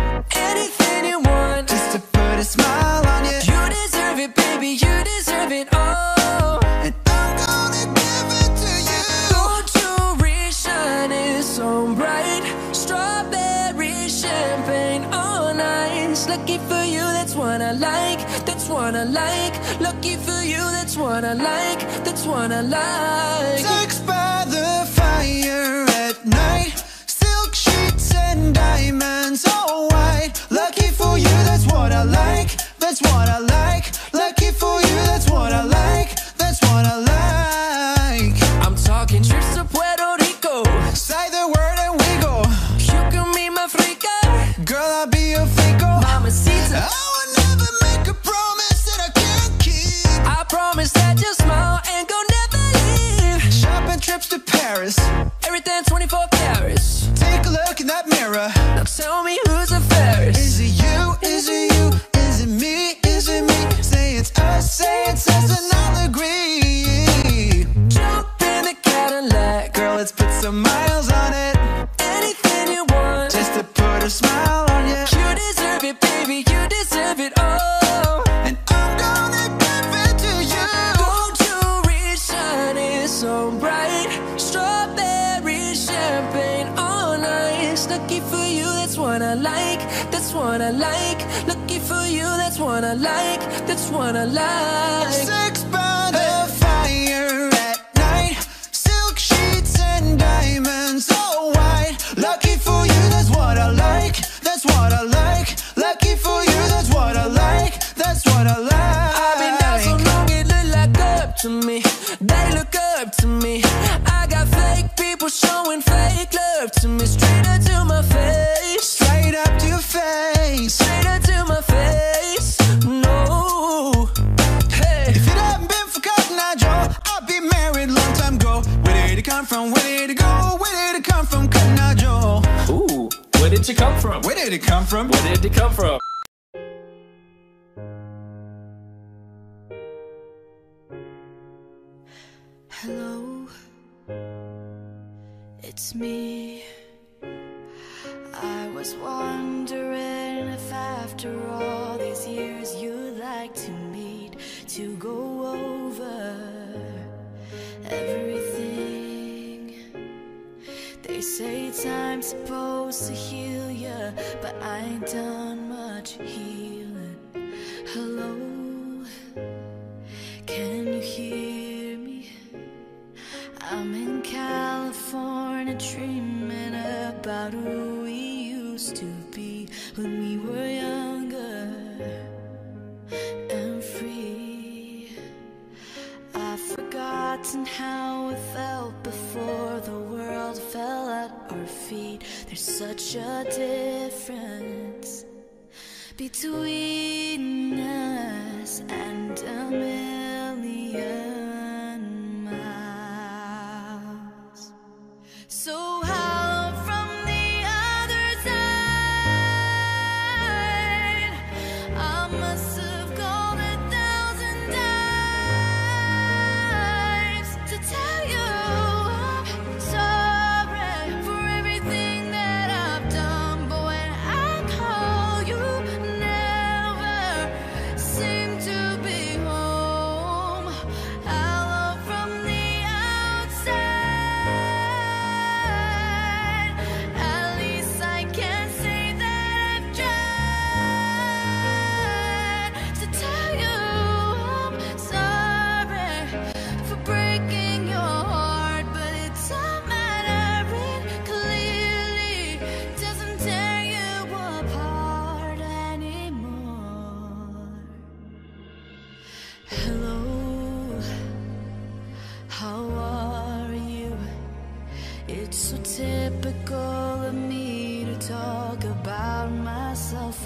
Anything you want, just to put a smile on it. You deserve it, baby, you deserve it all. And I'm gonna give it to you. Gold jewelry shining so bright, strawberry champagne all nice. Lucky for you, that's what I like, that's what I like. Lucky for you, that's what I like, that's what I like. Sex by the fire at night, silk sheets and diamonds all white. Lucky for you, that's what I like, that's what I like. Lucky for you, that's what I like, that's what I like. I'm talking trips to Puerto Rico, say the word and we go. You can meet my freaka, girl, I'll be your fico. Mamacita, I would never make a promise that I can't keep. I promise that you'll smile and go never leave. Shopping trips to Paris, everything twenty-four carats. Take a look in that mirror, now tell me who's the fairest. Is it you, is it you? Girl, let's put some miles on it. Anything you want, just to put a smile on you. You deserve it, baby, you deserve it all. And I'm gonna give it to you. Gold jewelry, sun is so bright. Strawberry champagne all night. Lucky for you, that's what I like. That's what I like. Lucky for you, that's what I like. That's what I like. Six by the fire at night. Silk sheets and diamonds all white. Lucky for you, that's what I like. That's what I like. Lucky for you, that's what I like. That's what I like. I've been down so long, it look like up to me. They look up to me. I got fake people showing fake love to me. Straight up to my face. Straight up to your face. Straight up to my face. No. Hey. If it hadn't been for Cotton Eye Joe, I'd be married long time ago. Where did it come from? Where did it go? Where did it come from, Cotton Eye Joe? Ooh, where did you come from? Where did it come from? Where did it come from? Hello, it's me. I was wondering if after all these years you'd like to meet, to go over everything. They say time's supposed to heal ya, but I ain't done much healing. Hello, can you hear me? I'm in California dreaming about who we used to be when we were younger and free. I've forgotten how it felt before the world fell at our feet. There's such a difference between us and a million. So how from the other side, I must have called a thousand times to tell you I'm sorry for everything that I've done. But when I call, you never seem to be home. Hello from the outside.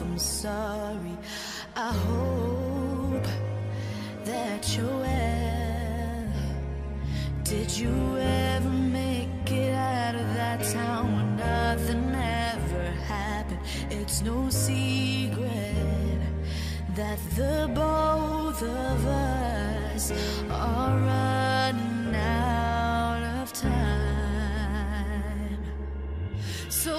I'm sorry. I hope that you're well. Did you ever make it out of that town when nothing ever happened? It's no secret that the both of us are running out of time. So I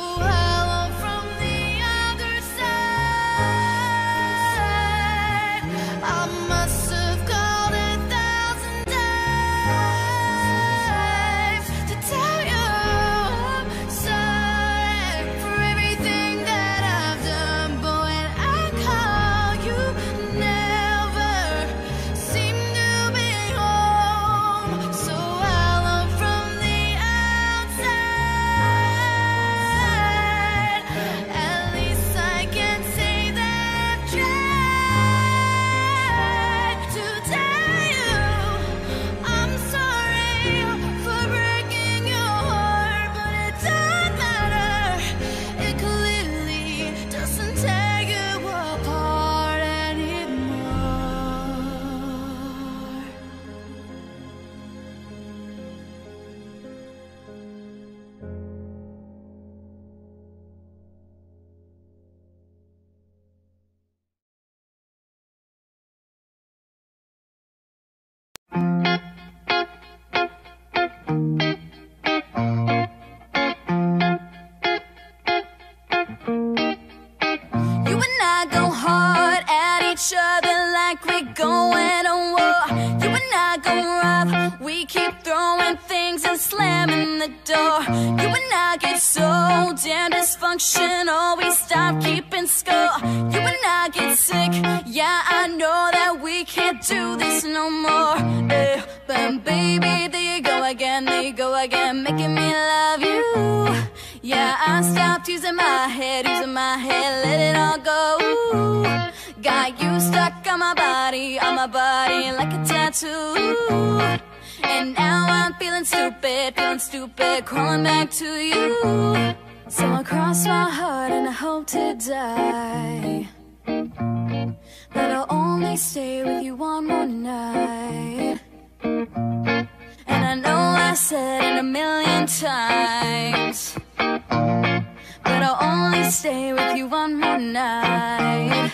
slamming the door. You and I get so damn dysfunctional, we stop keeping score. You and I get sick, yeah, I know that we can't do this no more. Eh, but baby, there you go again, there you go again, making me love you. Yeah, I stopped using my head, using my head, let it all go. Ooh, got you stuck on my body, on my body like a tattoo. And now I'm feeling stupid, feeling stupid, crawling back to you. So I cross my heart and I hope to die that I'll only stay with you one more night. And I know I said it a million times, but I'll only stay with you one more night.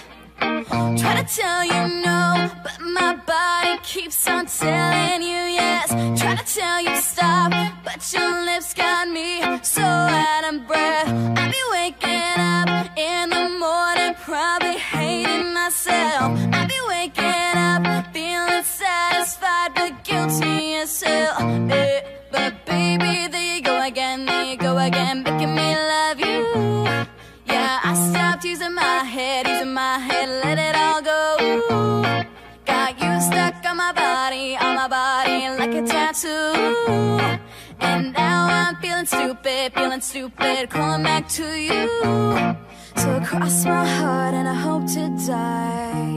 Try to tell you no, but my body keeps on telling you yes. Try to tell you stop, but your lips got me so out of breath. I be waking up in the morning, probably hating myself. I be waking up feeling satisfied, but guilty as hell. Eh, but baby, there you go again, there you go again, making me love you. Yeah, I stopped using my head, using my head, let it all go. Ooh, got you stuck on my body, on my body like a tattoo. And now I'm feeling stupid, feeling stupid, calling back to you. So I cross my heart and I hope to die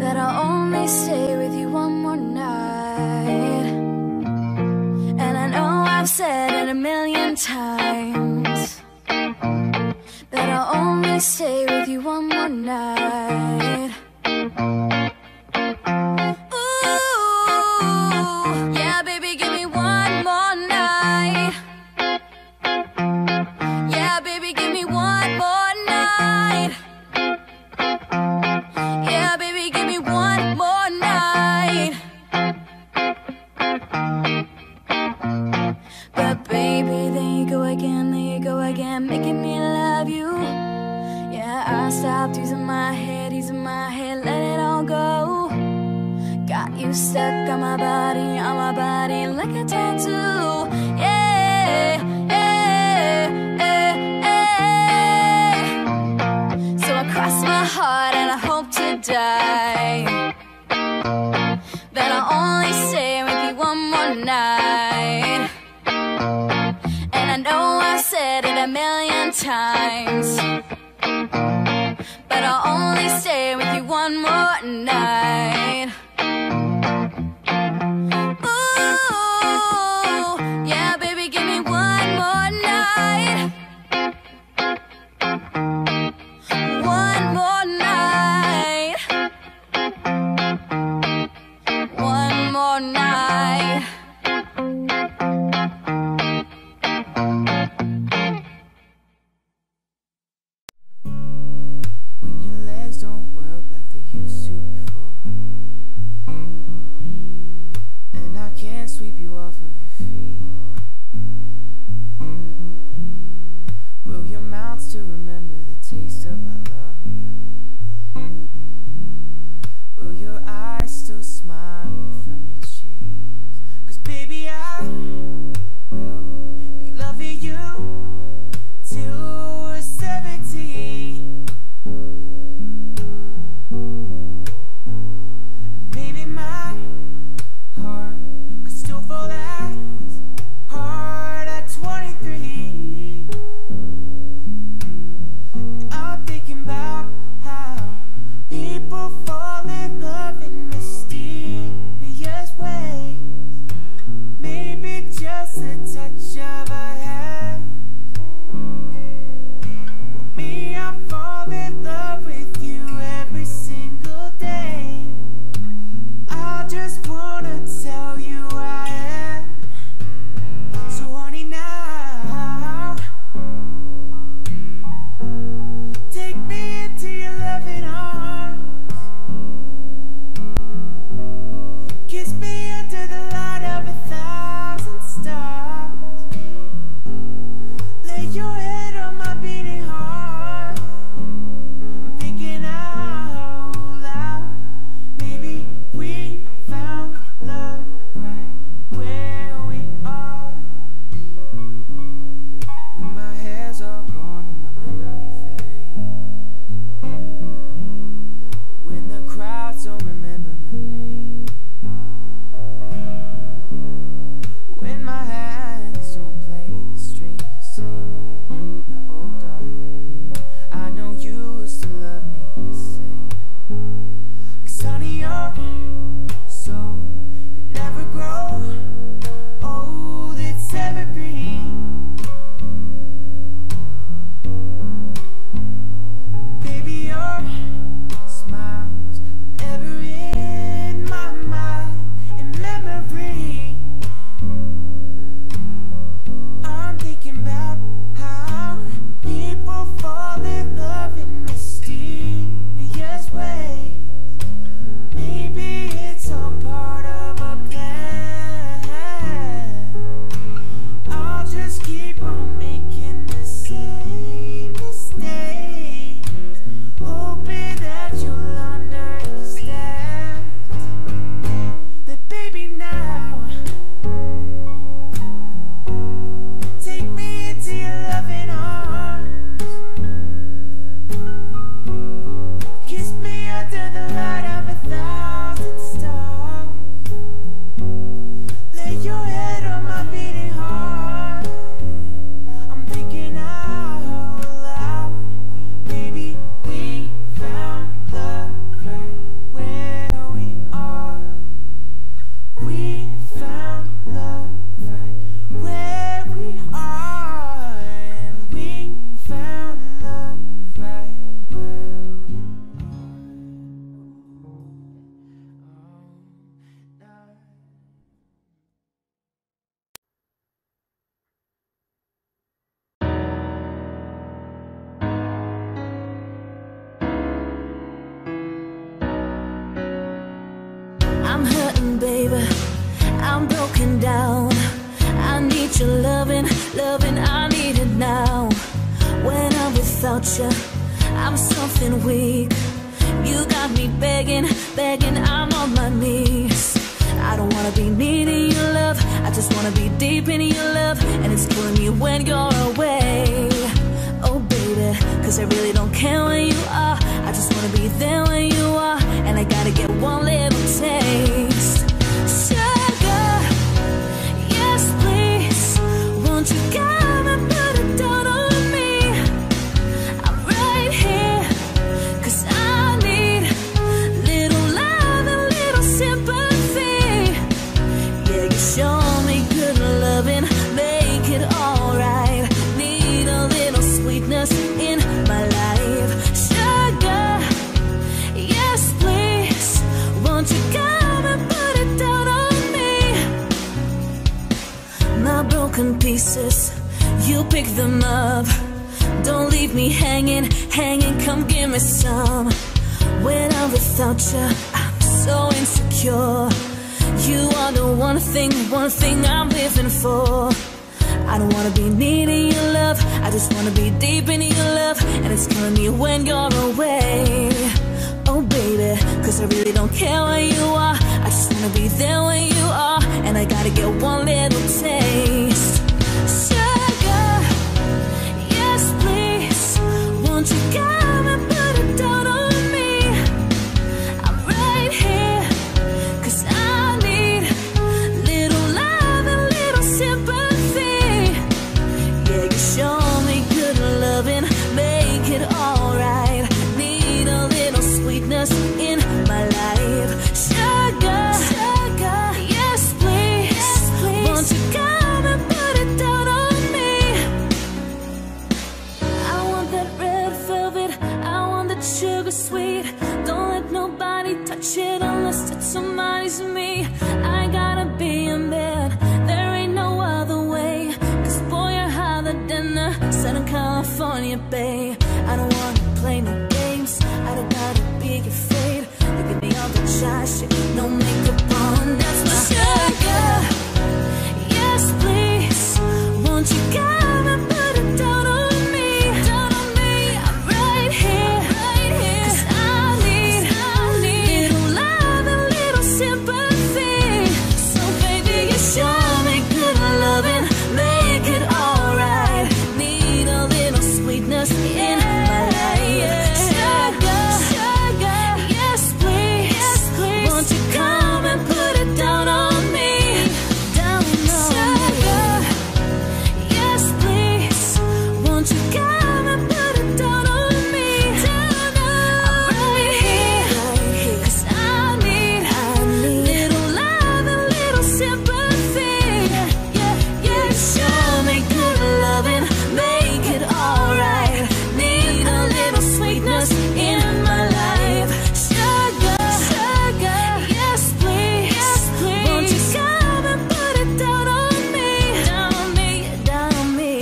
that I'll only stay with you one more night. And I know I've said it a million times that I'll only stay with you one more night. Ooh, yeah, baby, give me one more night. Yeah, baby, give me one more night. Yeah, baby, give me one more night. But baby, there you go again, there you go again, making me love you. Yeah, I stopped using my head, using my head, let it all go. Got you stuck on my body, on my body like a tattoo. Yeah, yeah, yeah, yeah. So I cross my heart and I hope to die that I'll only stay with you one more night. And I know I've said it a million times, but I'll only stay with you one more night. Ooh, yeah, baby, give me one more night. One more night. One more night. When your legs don't work like they used to before, down, baby, I'm broken down. I need your loving, loving, I need it now. When I'm without you, I'm something weak. You got me begging, begging, I'm on my knees. I don't wanna be needing your love, I just wanna be deep in your love. And it's killing me when you're away. Oh baby, cause I really don't care when you are. I just wanna be there when you are. And I gotta get one little taste. Sugar, yes please, won't you come and put it down on me. I'm right here, cause I need little love and little sympathy. Yeah, you show me good loving, make it alright. Need a little sweetness in my life. Sugar, yes please, won't you come and put it down on me. My broken pieces, you pick them up. Don't leave me hanging, hanging, come give me some. When I'm without you, I'm so insecure. You are the one thing, one thing I'm living for. I don't wanna be needing your love, I just wanna be deep in your love. And it's killing me when you're away. Oh baby, cause I really don't care where you are. I just wanna be there when you are. And I gotta get one little taste. Sugar, yes please, won't you come and put it down on me. I'm right here, cause I need little love and little sympathy. Yeah, you show me good loving, make it alright. Need a little sweetness in my life. Sugar, sugar, yes please, won't you come and put it down on me. I want that red velvet, I want that sugar sweet. Don't let nobody touch it unless it's somebody's me. I gotta be in bed, there ain't no other way. Cause boy, you're hotter than a Southern California bay. I don't wanna play no games, I don't gotta be afraid. You give me all the shy shit, no makeup on, that's my sugar. Yes please, won't you come and put it down on me. Down on me, I'm right here, right here. Cause I need, I need little love and little sympathy. So baby, you show me good loving, make it alright. Need a little sweetness in my life. Sugar, sugar, yes please, yes please, won't you come and put it down on me. Down on sugar, yes please, won't you come and put it down on me. Down on right here, cause I need, little love and little sympathy. Yeah, yeah, yeah, show me good loving, make it alright. Need a little sweetness in my life. Sugar, sugar, yes please, yes please, won't you come and put it down on me. Down on me, down on me.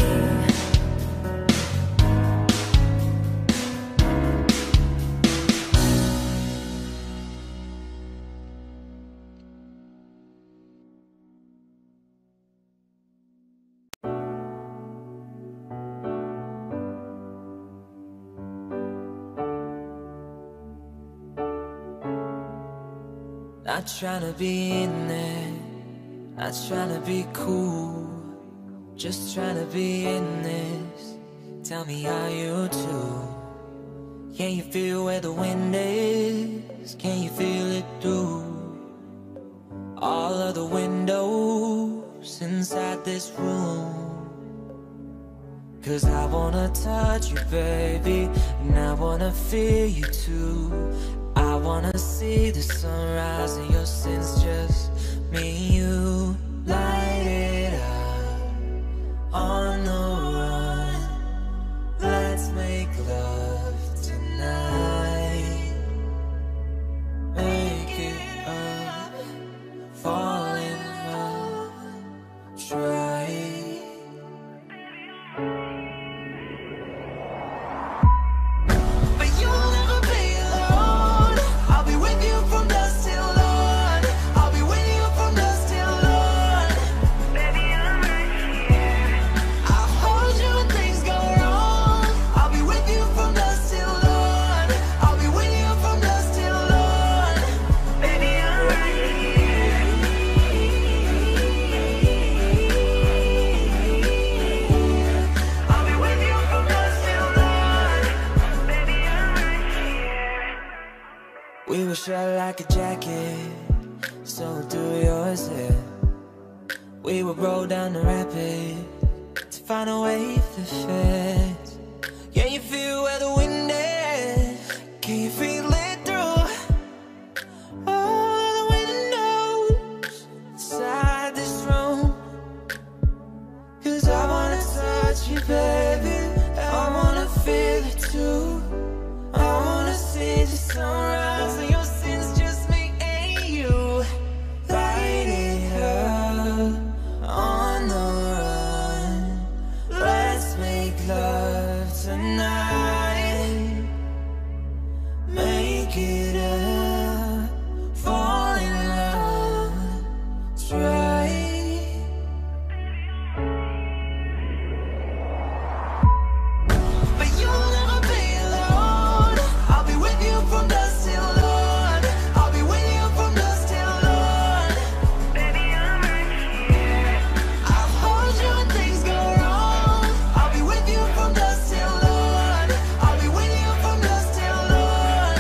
Not tryna be in there, not tryna be cool, just tryna be in this. Tell me how you do. Can you feel where the wind is? Can you feel it through all of the windows inside this room? Cause I wanna touch you, baby, and I wanna feel you too. I wanna see the sunrise and your sins, just me and you. Light it up, on the run. Let's make love tonight. Make it up, fall in love, try it. But you'll never be alone. I'll be with you from dusk till dawn. I'll be with you. ways to find a way for the fence. Yeah, you feel where the wind is. Can you feel it through all the windows inside this room? Cause I wanna touch you, baby. I wanna feel it too. I wanna see the sunrise on your sins, just me and you. Light it up on the run. Let's make love tonight. Make it up, fall in love, try. But you'll never be alone. I'll be with you from dusk till dawn. I'll be with you from dusk till dawn. Baby, I'm right here. I'll hold you when things go wrong. I'll be with you from dusk till dawn. I'll be with you from dusk till dawn.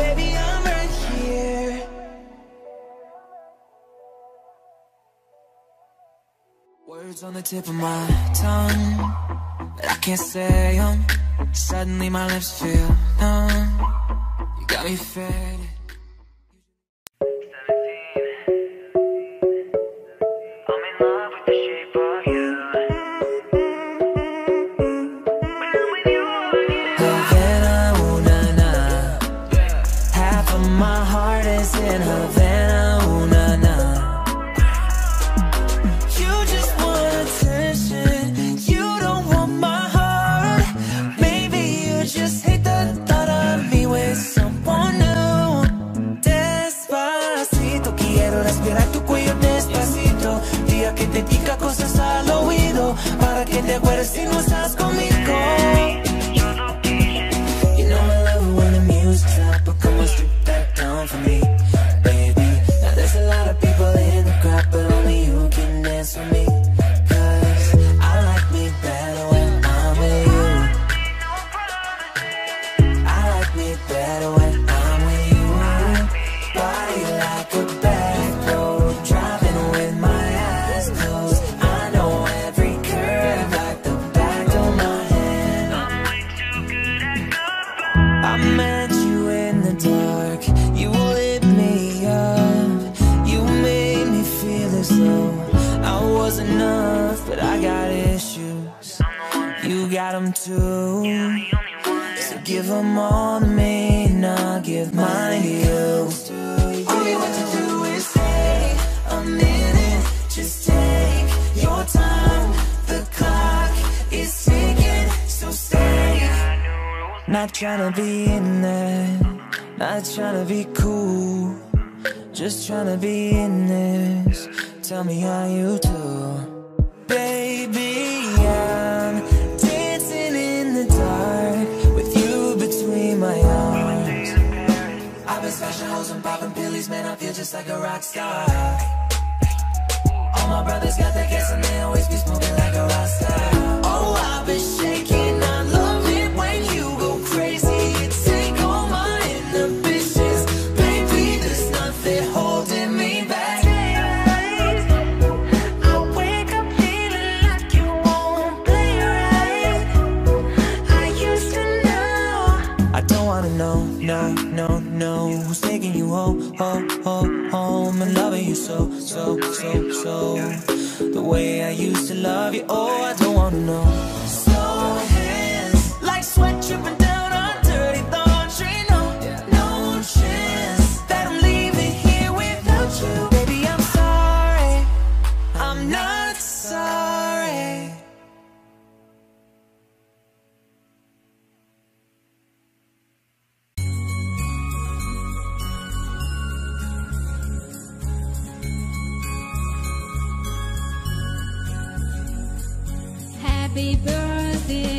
Baby, I'm right here. Words on the tip of my tongue, but I can't say them. Suddenly my lips feel numb. You got me faded. I'm in love with the shape of you. When I'm with you, I need it all. Havana, ooh, na-na. Half of my heart is in Havana, ooh, na-na. You just want attention, you don't want my heart. Maybe you just hate the thought of me with someone new. Despacito, quiero respirar tu cuello despacito. Día que te diga cosas al oído, para que te acuerdes si no estás conmigo. You know I love it when the music's loud, but come on, strip that down for me, baby. Now there's a lot of people in the crowd, but only you can dance with me. Cause I like me better when I'm with you. I like me better when I'm with you. Body like a back road, driving with my eyes closed. I know every curve like the back of my hand. I met you in the dark, you lit me up. You made me feel as though I was enough, but I got issues. You got them too. So give them all to me, and I'll give mine to you. All you have to do is stay a minute, just take your time. The clock is ticking, so stay. Not tryna be in there, not tryna be cool, just tryna be in this. Tell me how you do, baby. I'm dancing in the dark with you between my arms. I've been smashing hoes and popping pillies, man, I feel just like a rock star. All my brothers got their gas and they always be smoking like a rock star. Oh, I've been shaking, I love it when you go crazy. You take all my inhibitions, baby, there's nothing holding me back. I wake up feeling like you won't play right. I used to know. I don't wanna know, no, no, no, who's taking you home, home, home, home, and loving you so, so, so, so, the way I used to love you. Oh, I don't wanna know. Slow hands, like sweat dripping down on dirty laundry. No, no chance that I'm leaving here without you, baby. I'm sorry, I'm not sorry. Happy birthday.